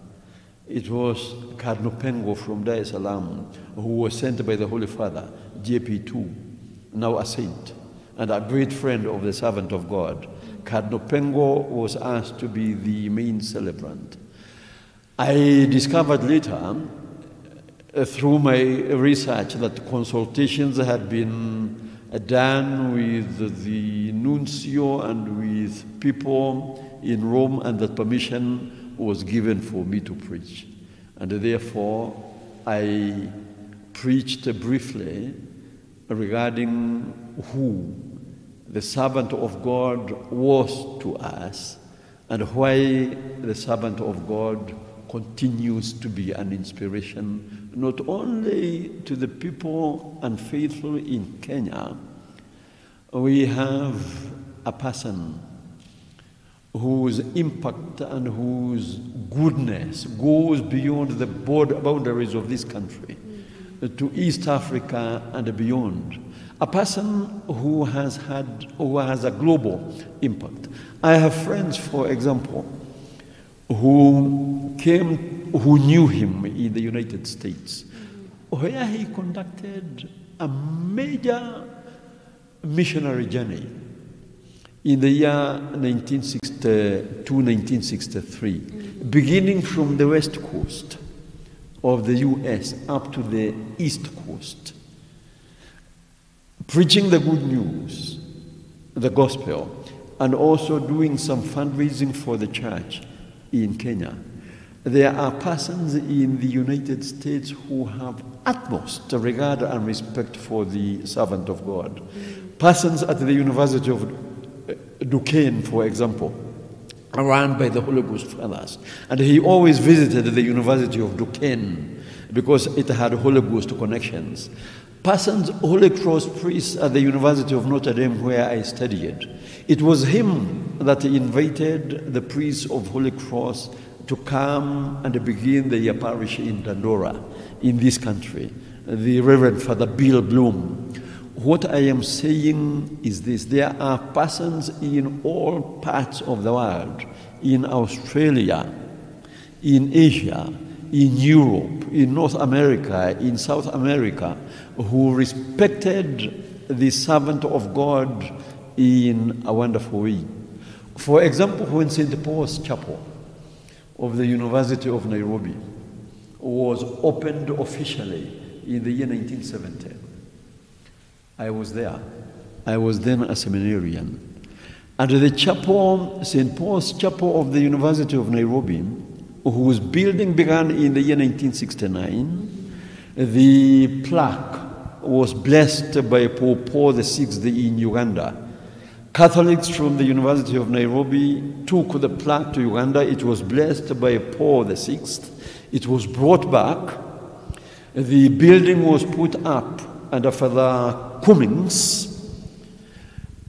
It was Cardinal Pengo from Dar es Salaam who was sent by the Holy Father, J P two, now a saint, and a great friend of the servant of God. Cardinal Pengo was asked to be the main celebrant. I discovered later, uh, through my research, that consultations had been done with the nuncio and with people in Rome, and that permission was given for me to preach. And therefore, I preached briefly regarding who the servant of God was to us, and why the servant of God continues to be an inspiration, not only to the people and faithful in Kenya. We have a person whose impact and whose goodness goes beyond the boundaries of this country, to East Africa and beyond. A person who has had, who has a global impact. I have friends, for example, who came, who knew him in the United States, where he conducted a major missionary journey in the year nineteen sixty-two to nineteen sixty-three, beginning from the West Coast of the U S up to the East Coast, preaching the good news, the gospel, and also doing some fundraising for the church in Kenya. There are persons in the United States who have utmost regard and respect for the servant of God. Persons at the University of Duquesne, for example, run by the Holy Ghost Fathers. And he always visited the University of Duquesne because it had Holy Ghost connections. Persons, Holy Cross priests at the University of Notre Dame where I studied. It was him that invited the priests of Holy Cross to come and begin their parish in Dandora, in this country, the Reverend Father Bill Bloom. What I am saying is this: there are persons in all parts of the world, in Australia, in Asia, in Europe, in North America, in South America, who respected the servant of God in a wonderful way. For example, when Saint Paul's Chapel of the University of Nairobi was opened officially in the year nineteen seventy, I was there. I was then a seminarian. And the chapel, Saint Paul's Chapel of the University of Nairobi, whose building began in the year nineteen sixty-nine, the plaque was blessed by Pope Paul the sixth in Uganda. Catholics from the University of Nairobi took the plaque to Uganda. It was blessed by Paul the sixth. It was brought back. The building was put up under Father Cummings,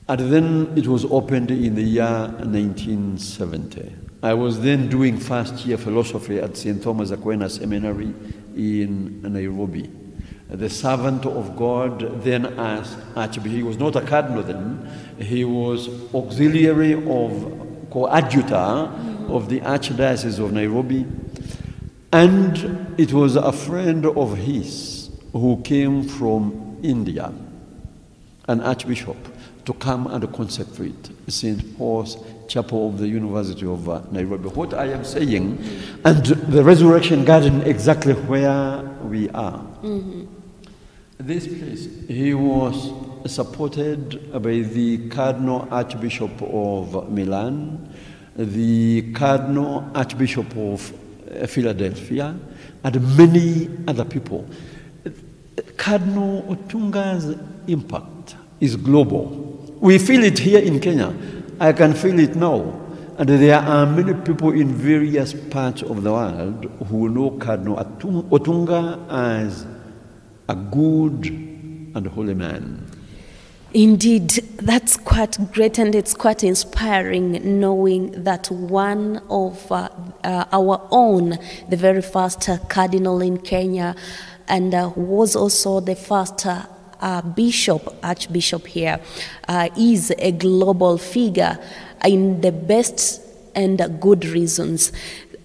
and then it was opened in the year nineteen seventy. I was then doing first-year philosophy at Saint Thomas Aquinas Seminary in Nairobi. The servant of God then asked Archbishop, he was not a cardinal then, he was auxiliary of, coadjutor of the Archdiocese of Nairobi, and it was a friend of his who came from India, an archbishop, to come and consecrate Saint Paul's Chapel of the University of uh, Nairobi. What I am saying, and the Resurrection Garden, exactly where we are. Mm-hmm. This place, he was supported by the Cardinal Archbishop of Milan, the Cardinal Archbishop of Philadelphia, and many other people. Cardinal Otunga's impact is global. We feel it here in Kenya. I can feel it now. And there are many people in various parts of the world who know Cardinal Otunga as a good and holy man. Indeed, that's quite great, and it's quite inspiring knowing that one of uh, uh, our own, the very first uh, cardinal in Kenya, and uh, was also the first uh, uh, bishop, archbishop here, uh, is a global figure in the best and uh, good reasons.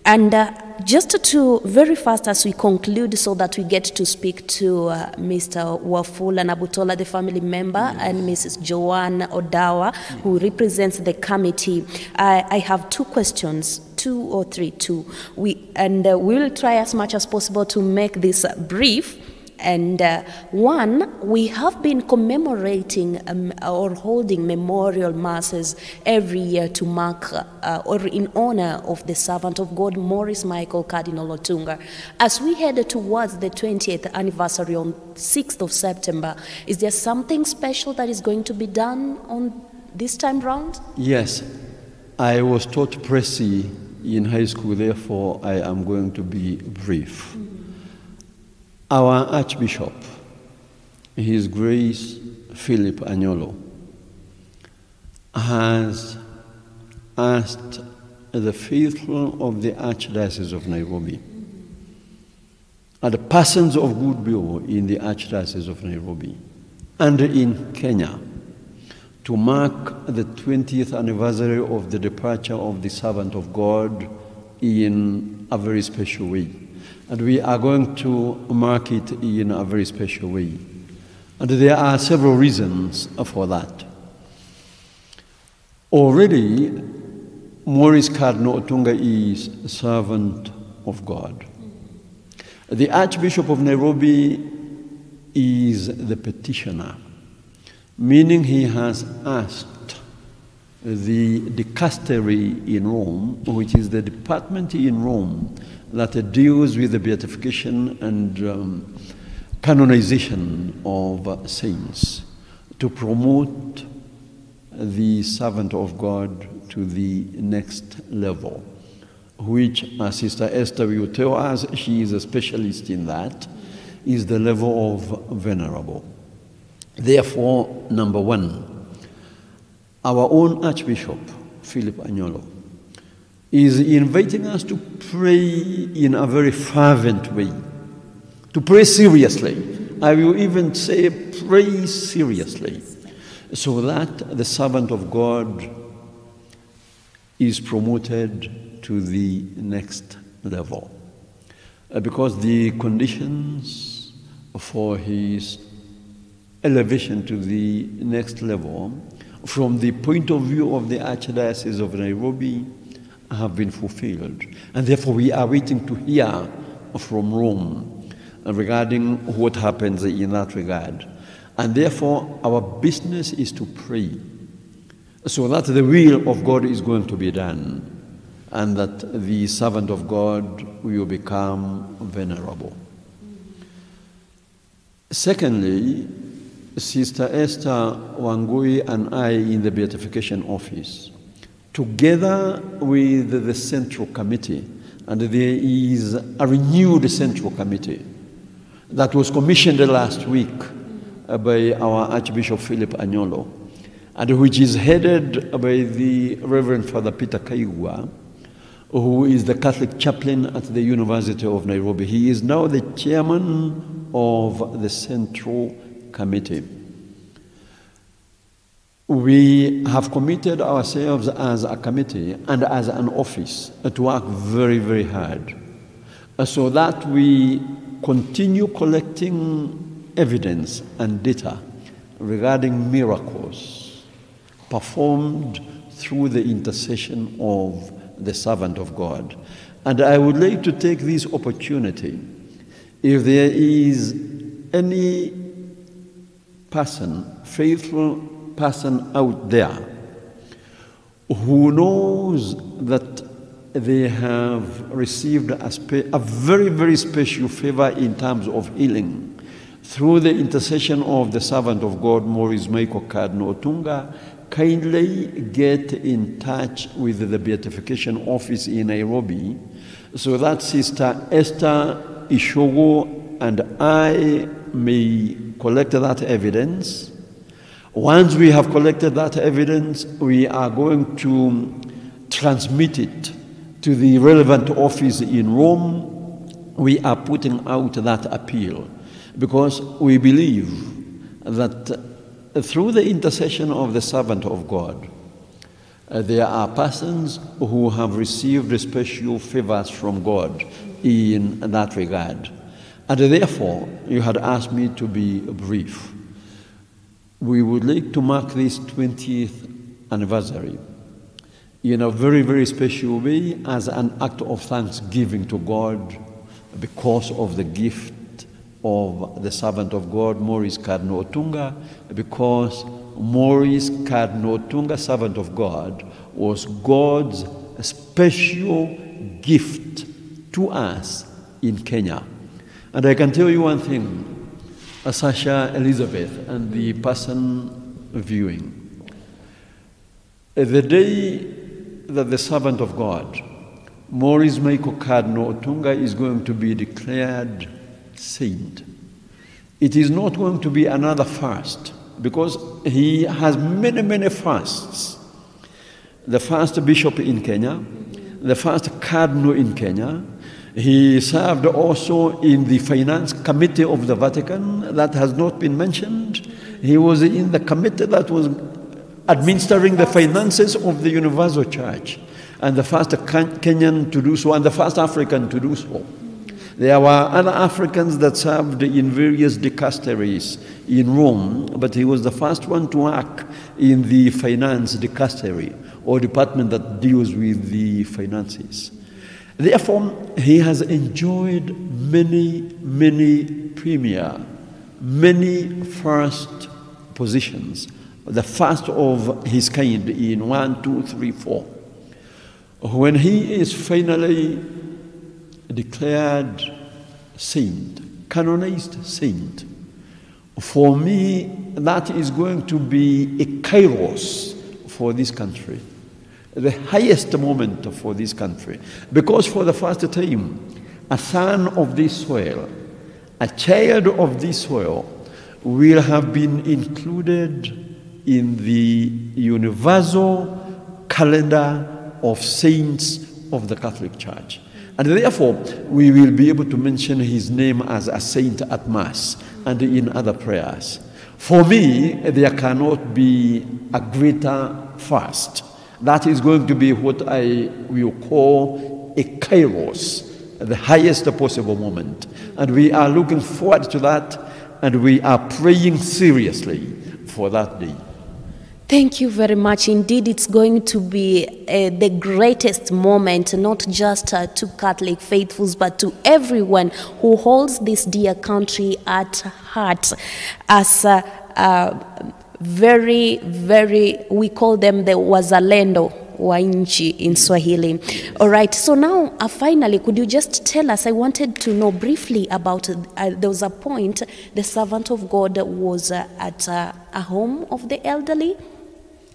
And uh, just to, very fast as we conclude, so that we get to speak to uh, Mister Wafula Nabutola, the family member, yes, and Missus Joan Odawa, yes, who represents the committee. I, I have two questions, two or three, two. We, and uh, we will try as much as possible to make this uh, brief. And uh, one, we have been commemorating um, or holding memorial masses every year to mark uh, or in honor of the servant of God, Maurice Michael Cardinal Otunga. As we head towards the twentieth anniversary on sixth of September, is there something special that is going to be done on this time round? Yes. I was taught Presi in high school, therefore I am going to be brief. Mm-hmm. Our Archbishop, His Grace Philip Anyolo, has asked the faithful of the Archdiocese of Nairobi, and the persons of goodwill in the Archdiocese of Nairobi and in Kenya, to mark the twentieth anniversary of the departure of the servant of God in a very special way. And we are going to mark it in a very special way. And there are several reasons for that. Already, Maurice Cardinal Otunga is a servant of God. The Archbishop of Nairobi is the petitioner, meaning he has asked the dicastery in Rome, which is the department in Rome that deals with the beatification and um, canonization of saints, to promote the servant of God to the next level, which, as Sister Esther will tell us, she is a specialist in that, is the level of venerable. Therefore, number one, our own Archbishop, Philip Anyolo, is inviting us to pray in a very fervent way, to pray seriously. I will even say pray seriously, so that the servant of God is promoted to the next level, because the conditions for his elevation to the next level, from the point of view of the Archdiocese of Nairobi, have been fulfilled. And therefore we are waiting to hear from Rome regarding what happens in that regard. And therefore our business is to pray, so that the will of God is going to be done, and that the servant of God will become venerable. Secondly, Sister Esther Wangui and I in the Beatification Office, together with the Central Committee, and there is a renewed Central Committee that was commissioned last week by our Archbishop Philip Anyolo, and which is headed by the Reverend Father Peter Kaigwa, who is the Catholic chaplain at the University of Nairobi. He is now the chairman of the Central Committee. We have committed ourselves as a committee and as an office to work very, very hard, so that we continue collecting evidence and data regarding miracles performed through the intercession of the servant of God. And I would like to take this opportunity, if there is any person, faithful person out there who knows that they have received a, a very, very special favor in terms of healing through the intercession of the servant of God, Maurice Michael Cardinal Otunga, kindly get in touch with the Beatification Office in Nairobi, so that Sister Esther Ishogo and I may collect that evidence. Once we have collected that evidence, we are going to transmit it to the relevant office in Rome. We are putting out that appeal, because we believe that through the intercession of the servant of God, uh, there are persons who have received special favors from God in that regard. And therefore, you had asked me to be brief. We would like to mark this twentieth anniversary in a very, very special way, as an act of thanksgiving to God because of the gift of the servant of God, Maurice Cardinal Otunga, because Maurice Cardinal Otunga, servant of God, was God's special gift to us in Kenya. And I can tell you one thing, Sasha Elizabeth and the person viewing. The day that the servant of God, Maurice Michael Cardinal Otunga, is going to be declared saint. It is not going to be another fast, because he has many, many fasts. The first bishop in Kenya, the first cardinal in Kenya. He served also in the finance committee of the Vatican. That has not been mentioned. He was in the committee that was administering the finances of the Universal Church, and the first Kenyan to do so, and the first African to do so. There were other Africans that served in various dicasteries in Rome, but he was the first one to work in the finance dicastery, or department that deals with the finances. Therefore, he has enjoyed many, many premier, many first positions, the first of his kind in one, two, three, four. When he is finally declared saint, canonized saint, for me, that is going to be a kairos for this country, the highest moment for this country, because for the first time, a son of this soil, a child of this soil, will have been included in the universal calendar of saints of the Catholic Church. And therefore, we will be able to mention his name as a saint at Mass and in other prayers. For me, there cannot be a greater fast. That is going to be what I will call a kairos, the highest possible moment. And we are looking forward to that, and we are praying seriously for that day. Thank you very much. Indeed, it's going to be uh, the greatest moment, not just uh, to Catholic faithfuls, but to everyone who holds this dear country at heart as uh, uh, very, very, we call them the wazalendo wa nchi in Swahili. All right, so now uh, finally, could you just tell us, I wanted to know briefly about, uh, there was a point the servant of God was uh, at uh, a home of the elderly?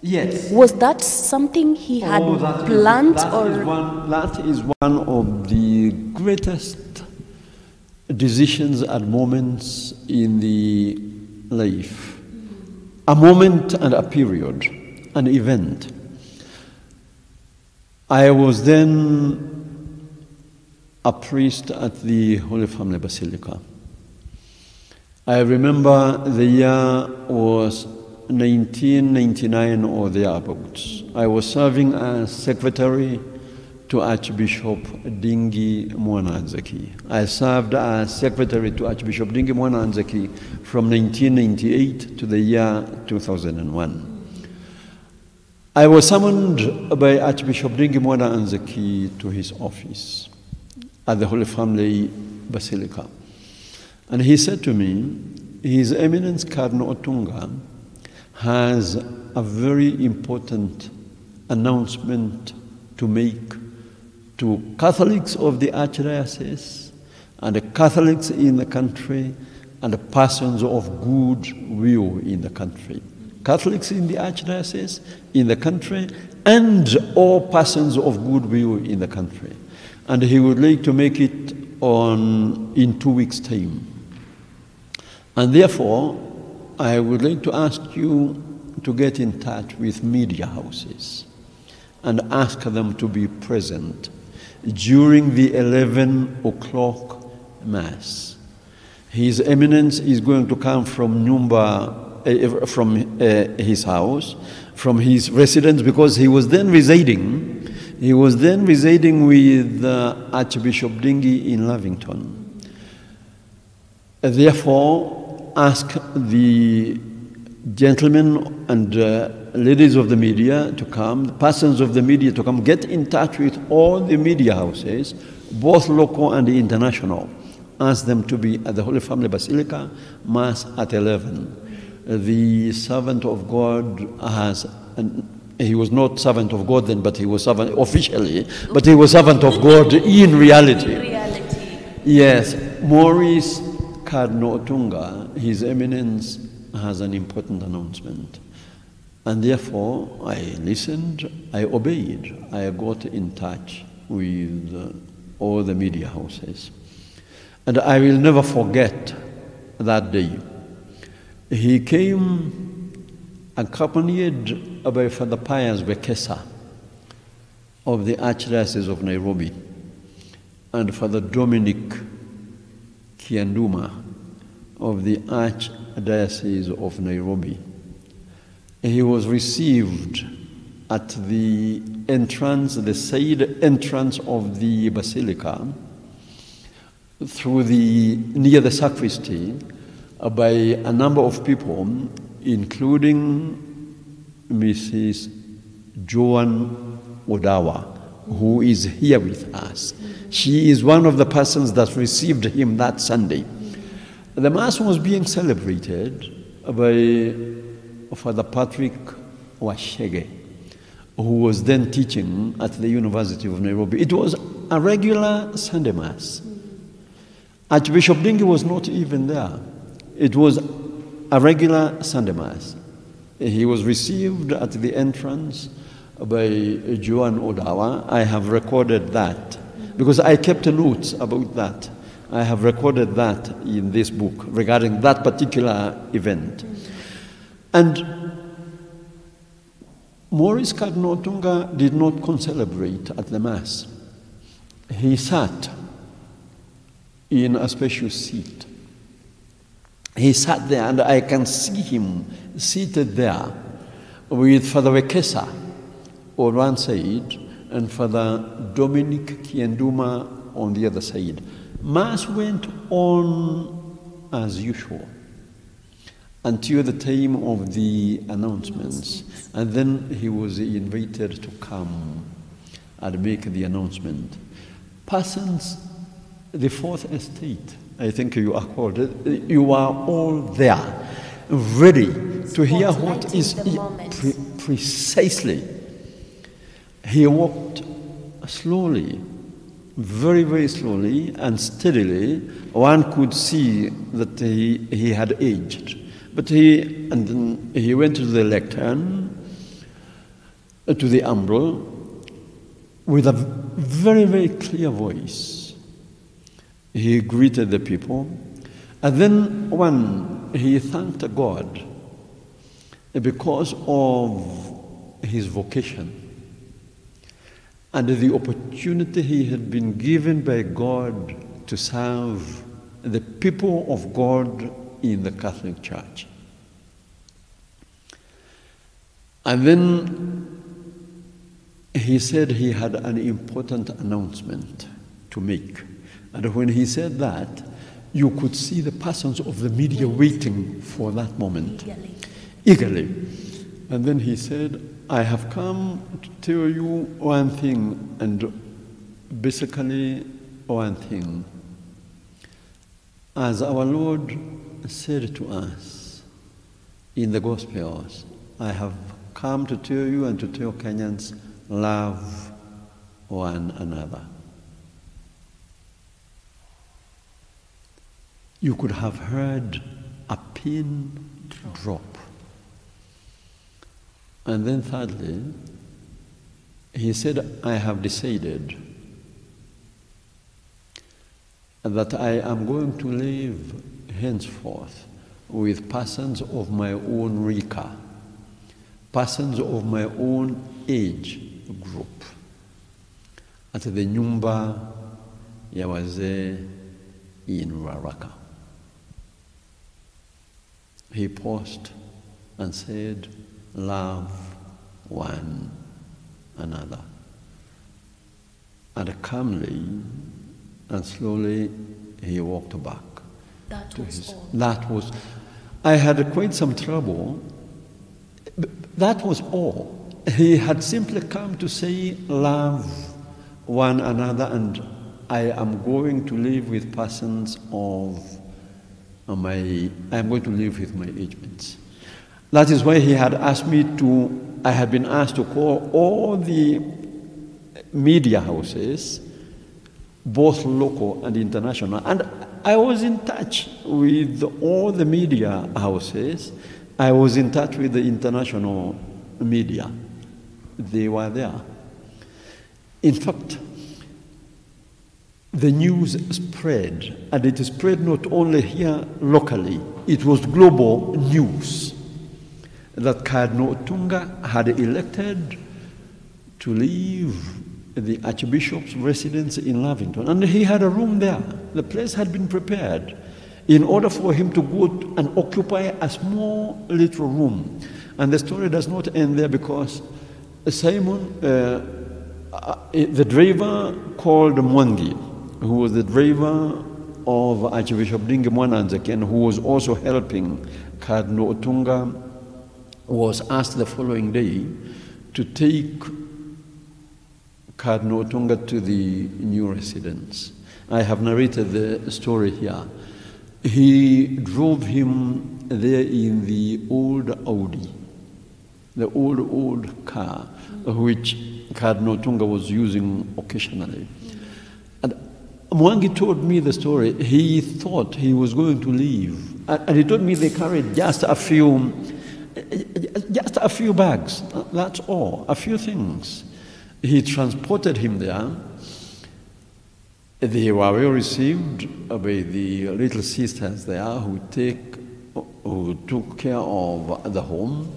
Yes. Was that something he had oh, that planned? Is, that, or? Is one, that is one of the greatest decisions and moments in the life. A moment and a period, an event. I was then a priest at the Holy Family Basilica. I remember the year was nineteen ninety-nine or thereabouts. I was serving as secretary to Archbishop Ndingi Mwana a'Nzeki. I served as secretary to Archbishop Ndingi Mwana a'Nzeki from nineteen ninety-eight to the year two thousand one. I was summoned by Archbishop Ndingi Mwana a'Nzeki to his office at the Holy Family Basilica. And he said to me, His Eminence Cardinal Otunga has a very important announcement to make to Catholics of the Archdiocese and the Catholics in the country and the persons of good will in the country. Catholics in the Archdiocese, in the country, and all persons of good will in the country. And he would like to make it on in two weeks' time. And therefore, I would like to ask you to get in touch with media houses and ask them to be present during the eleven o'clock Mass. His Eminence is going to come from Nyumba, uh, from uh, his house, from his residence, because he was then residing, he was then residing with uh, Archbishop Ndingi in Lavington. Therefore, ask the gentlemen and uh, ladies of the media to come, the persons of the media to come, get in touch with all the media houses, both local and international. Ask them to be at the Holy Family Basilica, Mass at eleven. The servant of God has, and he was not servant of God then, but he was servant officially, but he was servant of God in reality. In reality. Yes, Maurice Cardinal Otunga, His Eminence, has an important announcement. And therefore, I listened, I obeyed, I got in touch with uh, all the media houses. And I will never forget that day. He came accompanied by Father Pius Wekesa of the Archdiocese of Nairobi and Father Dominic Kianduma of the Archdiocese of Nairobi. He was received at the entrance, the side entrance of the basilica, through the near the sacristy, uh, by a number of people, including Missus Joan Odawa, who is here with us. She is one of the persons that received him that Sunday. The Mass was being celebrated by Father Patrick Washege, who was then teaching at the University of Nairobi. It was a regular Sunday Mass. Archbishop Ndingi was not even there. It was a regular Sunday Mass. He was received at the entrance by Joan Odawa. I have recorded that because I kept notes about that. I have recorded that in this book regarding that particular event. And Maurice Cardinal Otunga did not concelebrate at the Mass. He sat in a special seat. He sat there, and I can see him seated there with Father Wekesa on one side and Father Dominic Kienduma on the other side. Mass went on as usual until the time of the announcements. And then he was invited to come and make the announcement. Persons, the Fourth Estate, I think you are called, you are all there, ready to hear what is pre precisely. He walked slowly, very, very slowly and steadily. One could see that he, he had aged. But he, and then he went to the lectern, uh, to the umbral, with a very, very clear voice. He greeted the people. And then one, he thanked God because of his vocation and the opportunity he had been given by God to serve the people of God in the Catholic Church. And then he said he had an important announcement to make. And when he said that, you could see the persons of the media waiting for that moment, eagerly. eagerly. And then he said, I have come to tell you one thing, and basically one thing. As our Lord said to us in the Gospels, I have come to tell you and to tell Kenyans, love one another. You could have heard a pin drop. And then thirdly, he said, I have decided that I am going to live henceforth with persons of my own rika, persons of my own age group, at the Nyumba ya Wazee in Ruaraka. He paused and said, love one another. And calmly and slowly he walked back. That was, all. that was, I had quite some trouble. That was all. He had simply come to say, love one another, and I am going to live with persons of my, I'm going to live with my age mates. That is why he had asked me to, I had been asked to call all the media houses, both local and international. And I was in touch with all the media houses. I was in touch with the international media. They were there. In fact, the news spread, and it spread not only here locally, it was global news that Cardinal Otunga had elected to leave the Archbishop's residence in Lavington. And he had a room there. The place had been prepared in order for him to go and occupy a small little room. And the story does not end there, because Simon, uh, uh, the driver called Mwangi, who was the driver of Archbishop Ndingi Mwana a'Nzeki, and who was also helping Cardinal Otunga, was asked the following day to take Cardinal Otunga to the new residence. I have narrated the story here. He drove him there in the old Audi, the old, old car, which Cardinal Otunga was using occasionally. And Mwangi told me the story. He thought he was going to leave. And he told me they carried just a few, just a few bags, that's all, a few things. He transported him there. They were well received by the little sisters there who, take, who took care of the home.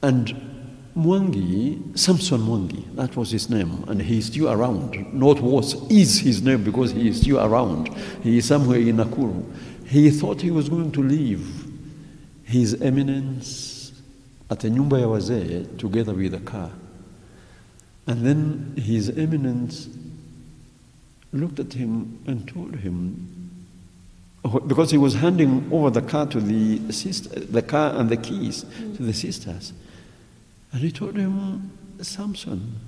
And Mwangi, Samson Mwangi, that was his name, and he's still around. Not was, is his name, because he is still around. He is somewhere in Nakuru. He thought he was going to leave His Eminence at the Nyumba ya Wazee together with a car. And then His Eminence looked at him and told him, because he was handing over the car to the sister, the car and the keys mm. to the sisters, and he told him, Samson,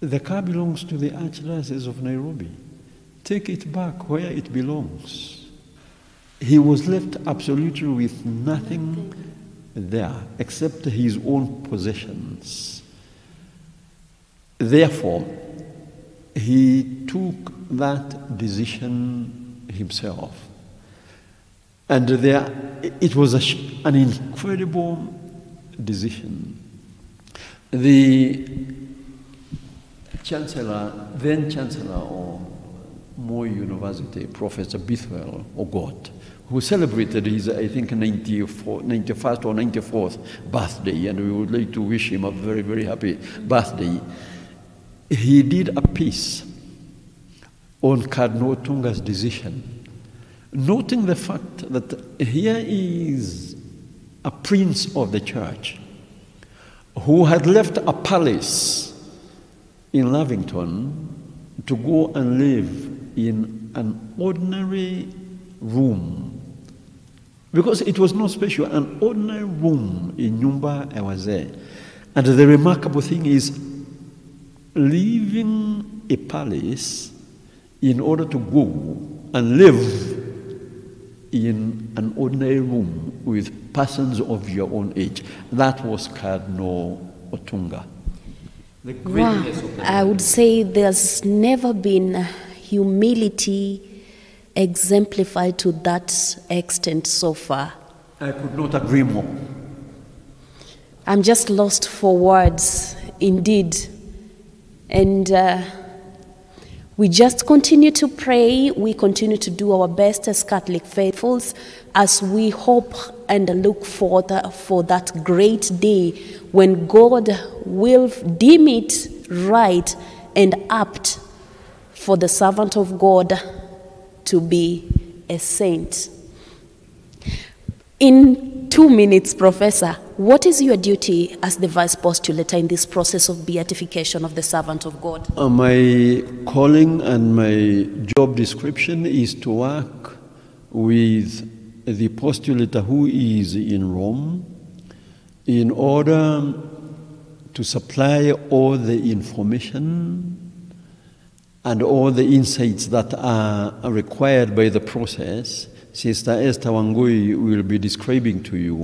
the car belongs to the Archdiocese of Nairobi. Take it back where it belongs. He was left absolutely with nothing there except his own possessions. Therefore, he took that decision himself. And there, it was a, an incredible decision. The chancellor, then chancellor of Moi University, Professor Bithwell Ogot, who celebrated his, I think, ninety-fourth, ninety-first or ninety-fourth birthday, and we would like to wish him a very, very happy birthday. He did a piece on Cardinal Otunga's decision, noting the fact that here is a prince of the church who had left a palace in Lavington to go and live in an ordinary room, because it was not special, an ordinary room in Nyumba ya Wazee. And the remarkable thing is, leaving a palace in order to go and live in an ordinary room with persons of your own age. That was Cardinal Otunga. The greatness of the I would say there's never been humility exemplified to that extent so far. I could not agree more. I'm just lost for words, indeed. And uh, we just continue to pray, we continue to do our best as Catholic faithfuls, as we hope and look for, the, for that great day when God will deem it right and apt for the servant of God to be a saint. In two minutes, Professor, what is your duty as the Vice Postulator in this process of beatification of the servant of God? Uh, my calling and my job description is to work with the postulator who is in Rome in order to supply all the information and all the insights that are required by the process. Sister Esther Wangui will be describing to you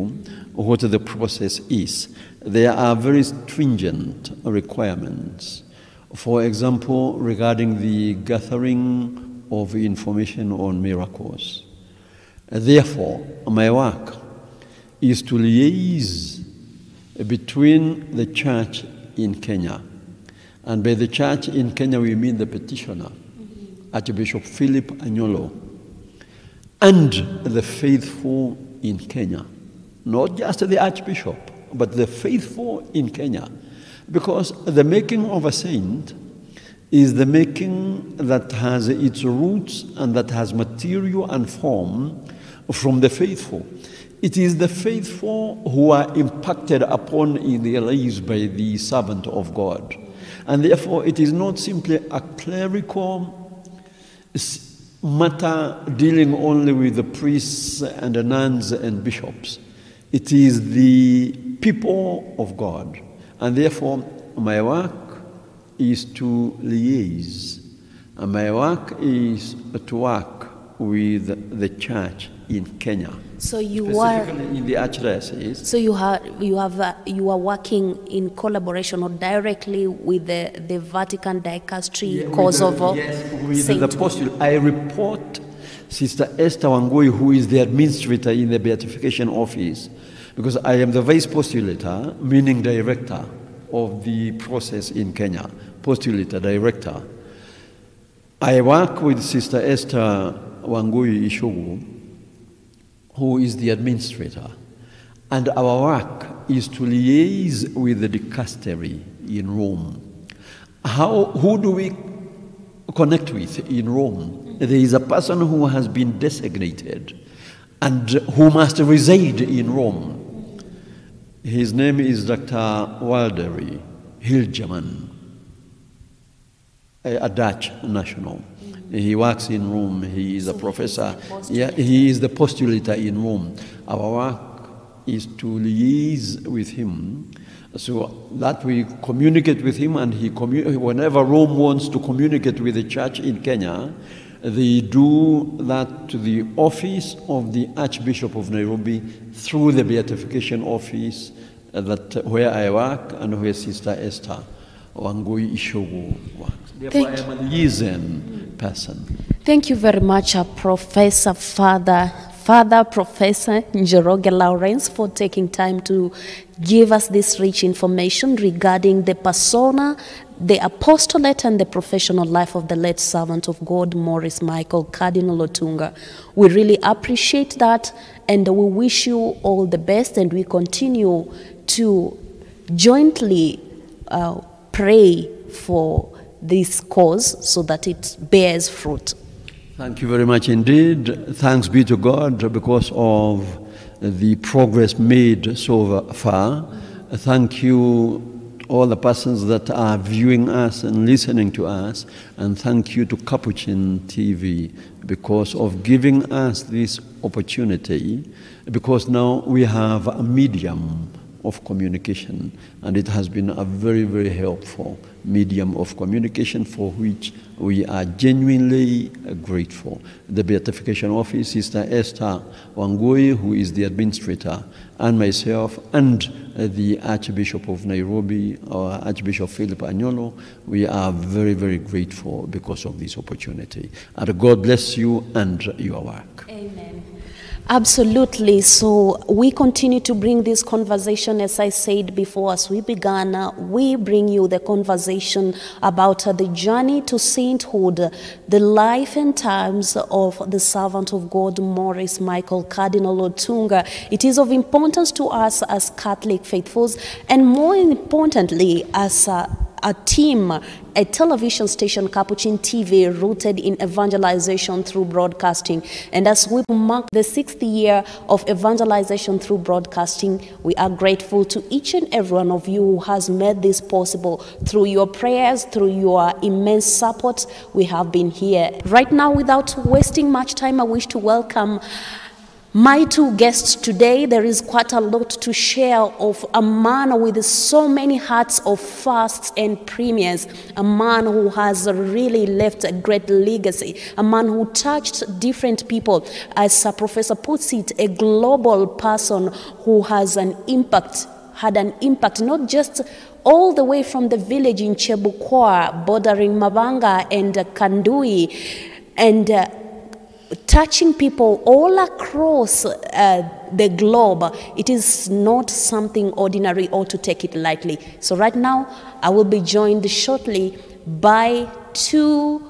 what the process is. There are very stringent requirements. For example, regarding the gathering of information on miracles. Therefore, my work is to liaise between the church in Kenya. And by the church in Kenya, we mean the petitioner, Archbishop Philip Anyolo, and the faithful in Kenya. Not just the Archbishop, but the faithful in Kenya. Because the making of a saint is the making that has its roots and that has material and form from the faithful. It is the faithful who are impacted upon in their lives by the servant of God. And therefore, it is not simply a clerical matter dealing only with the priests and the nuns and bishops. It is the people of God. And therefore, my work is to liaise. And my work is to work with the church in Kenya. So you are in the archdiocese. So you are you have uh, you are working in collaboration or directly with the, the Vatican Dicastery, yeah, Kosovo. The, yes, with Saint the apostle. I report Sister Esther Wangui, who is the administrator in the beatification office, because I am the vice postulator, meaning director of the process in Kenya. Postulator, director. I work with Sister Esther Wangui Ishogu, who is the administrator. And our work is to liaise with the dicastery in Rome. How, who do we connect with in Rome? There is a person who has been designated and who must reside in Rome. His name is Doctor Walderi Hilgeman, a Dutch national. He works in Rome. He is a professor. Yeah, he is the postulator in Rome. Our work is to liaise with him so that we communicate with him, and he commun whenever Rome wants to communicate with the church in Kenya, they do that to the office of the Archbishop of Nairobi through the beatification office that where I work and where Sister Esther Wangui Ishogu works. Therefore, I am a liaison person. Thank you very much, uh, Professor Father, Father Professor Njoroge Lawrence, for taking time to give us this rich information regarding the persona, the apostolate, and the professional life of the late servant of God, Maurice Michael Cardinal Otunga. We really appreciate that, and we wish you all the best, and we continue to jointly uh, pray for this cause so that it bears fruit. Thank you very much indeed. Thanks be to God because of the progress made so far. Thank you all the persons that are viewing us and listening to us, and thank you to Capuchin T V because of giving us this opportunity, because now we have a medium of communication, and it has been a very, very helpful medium of communication for which we are genuinely grateful. The Beatification Office, Sister Esther Wangui, who is the administrator, and myself, and the Archbishop of Nairobi, our Archbishop Philip Anyolo, we are very, very grateful because of this opportunity. And God bless you and your work. Amen. Absolutely. So we continue to bring this conversation, as I said before, as we began, uh, we bring you the conversation about uh, the journey to sainthood, uh, the life and times of the servant of God, Maurice Michael Cardinal Otunga. It is of importance to us as Catholic faithfuls, and more importantly, as uh, a team, a television station, Capuchin T V, rooted in evangelization through broadcasting. And as we mark the sixth year of evangelization through broadcasting, we are grateful to each and every one of you who has made this possible. Through your prayers, through your immense support, we have been here. Right now, without wasting much time, I wish to welcome my two guests today. There is quite a lot to share of a man with so many hats of fasts and premiers, a man who has really left a great legacy, a man who touched different people, as Professor puts it, a global person who has an impact, had an impact, not just all the way from the village in Chebukwa, bordering Mabanga and Kandui, and uh, touching people all across uh, the globe, it is not something ordinary or to take it lightly. So right now, I will be joined shortly by two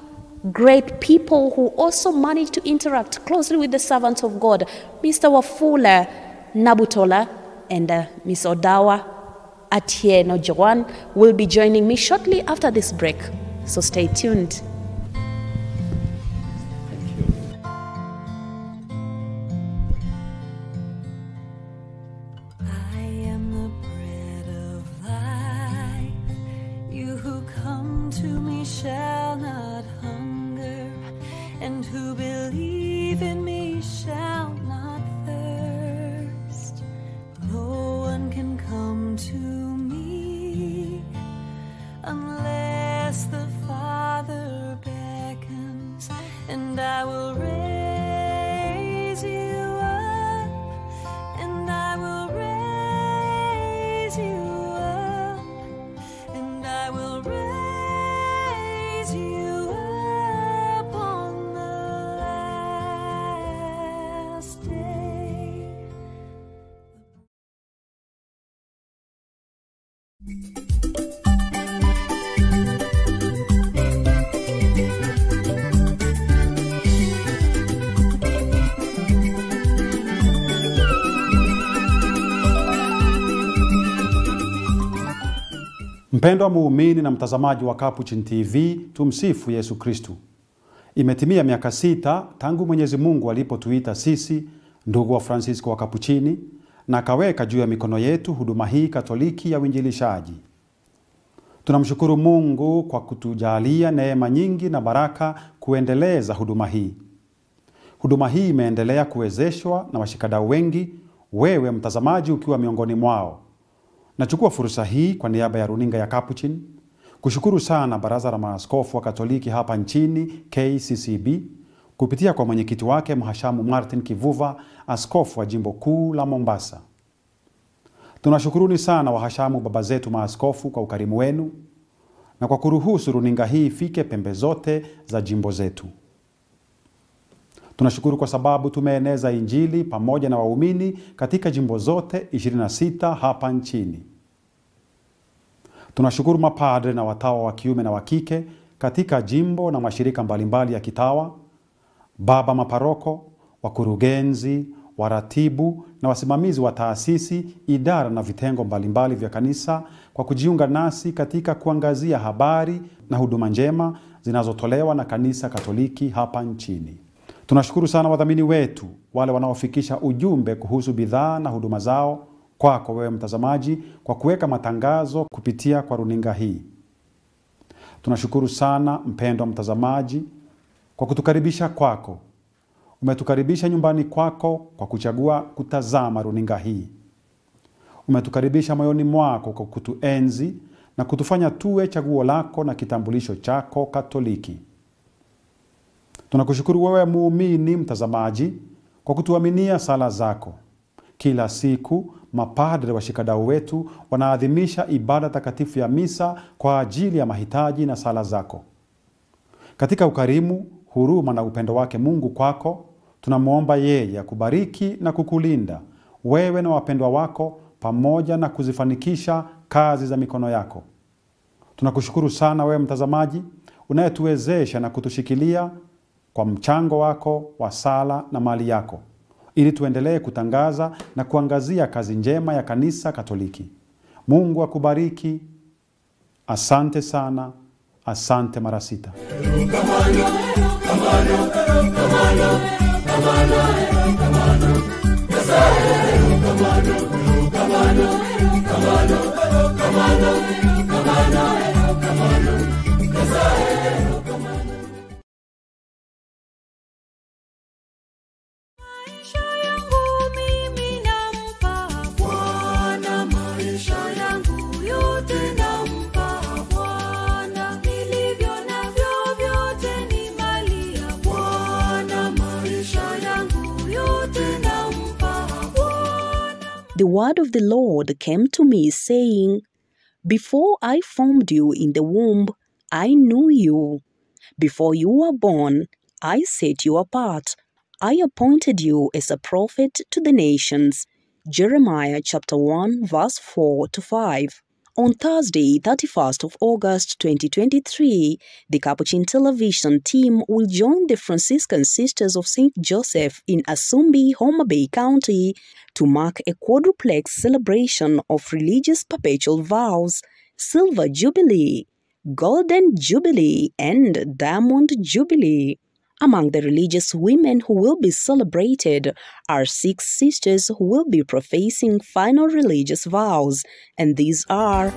great people who also managed to interact closely with the servants of God, Mister Wafula Nabutola and uh, Miss Odawa Atieno Joan will be joining me shortly after this break. So stay tuned. Mpendwa muumini na mtazamaji wa Capuchin T V, tumsifu Yesu Kristu. Imetimia miaka sita tangu Mwenyezi Mungu alipotuita sisi ndugu wa Francisco wa Capuchini na kaweka juu ya mikono yetu huduma hii Katoliki ya uinjilishaji. Tunamshukuru Mungu kwa kutujalia neema nyingi na baraka kuendeleza huduma hii. Huduma hii imeendelea kuwezeshwa na washikadau wengi, wewe mtazamaji ukiwa miongoni mwao. Nachukua fursa hii kwa niaba ya runinga ya Capuchin kushukuru sana Baraza la Maaskofu wa Katoliki hapa nchini K C C B kupitia kwa mwenyekiti wake Mhashamu Martin Kivuva, askofu wa Jimbo Kuu la Mombasa. Tunashukuruni sana wahashamu baba zetu maaskofu kwa ukarimu wenu na kwa kuruhusu runinga hii ifike pembe zote za jimbo zetu. Tunashukuru kwa sababu tumeeneza injili pamoja na waumini katika jimbo zote ishirini na sita hapa nchini. Tunashukuru mapadre na watawa wa kiume na wa kike katika jimbo na mashirika mbalimbali ya kitawa, baba maparoko, wakurugenzi, waratibu na wasimamizi wa taasisi, idara na vitengo mbalimbali vya kanisa kwa kujiunga nasi katika kuangazia habari na huduma njema zinazotolewa na kanisa Katoliki hapa nchini. Tunashukuru sana wadhamini wetu, wale wanaofikisha ujumbe kuhusu bidhaa na huduma zao kwako wewe mtazamaji kwa kuweka matangazo kupitia kwa runinga hii. Tunashukuru sana mpendwa mtazamaji kwa kutukaribisha kwako. Umetukaribisha nyumbani kwako kwa kuchagua kutazama runinga hii. Umetukaribisha moyoni mwako kwa kutuenzi na kutufanya tuwe chaguo lako na kitambulisho chako Katoliki. Tunakushukuru wewe muumini mtazamaji kwa kutuaminia sala zako. Kila siku mapadre washikadau wetu wanaadhimisha ibada takatifu ya misa kwa ajili ya mahitaji na sala zako. Katika ukarimu, huruma na upendo wake Mungu kwako, tunamuomba yeye akubariki na kukulinda wewe na wapendwa wako pamoja na kuzifanikisha kazi za mikono yako. Tunakushukuru sana wewe mtazamaji unayetuwezesha na kutushikilia kwa mchango wako wa sala na mali yako ili tuendelee kutangaza na kuangazia kazi njema ya kanisa Katoliki. Mungu akubariki. Asante sana. Asante mara sita. The word of the Lord came to me, saying, Before I formed you in the womb, I knew you. Before you were born, I set you apart. I appointed you as a prophet to the nations. Jeremiah chapter one verse four to five. On Thursday, thirty-first of August twenty twenty-three, the Capuchin television team will join the Franciscan Sisters of Saint Joseph in Asumbi, Homa Bay County to mark a quadruplex celebration of religious perpetual vows, Silver Jubilee, Golden Jubilee, and Diamond Jubilee. Among the religious women who will be celebrated are six sisters who will be professing final religious vows, and these are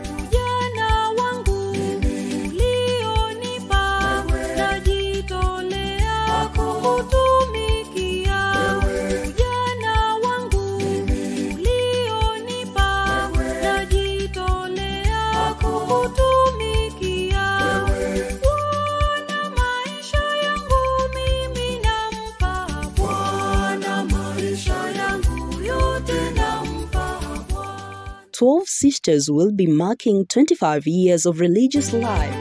twelve sisters will be marking twenty-five years of religious life.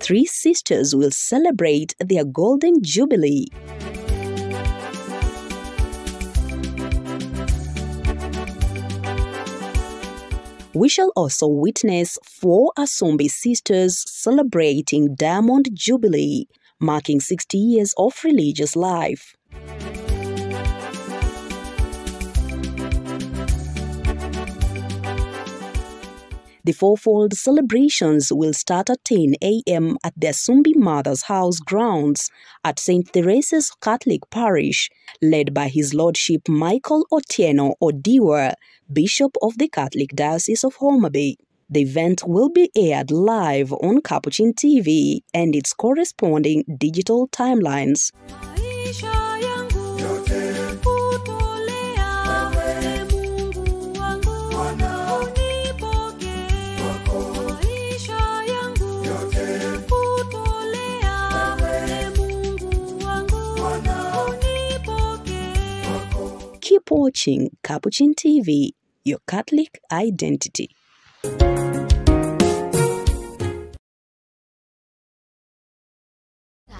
Three sisters will celebrate their Golden Jubilee. We shall also witness four Asumbi sisters celebrating Diamond Jubilee, marking sixty years of religious life. The fourfold celebrations will start at ten A M at the Asumbi Mother's House grounds at Saint Theresa's Catholic Parish, led by His Lordship Michael Otieno Odiwa, Bishop of the Catholic Diocese of Homa Bay. The event will be aired live on Capuchin T V and its corresponding digital timelines. Keep watching Capuchin T V, your Catholic identity.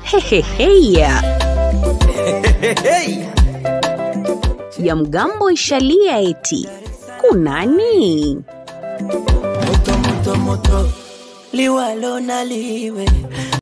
Hey, hey, hey, hey. Ya mgambo ishalia eti. Kunani? Moto, moto, moto. Liwalo na liwe.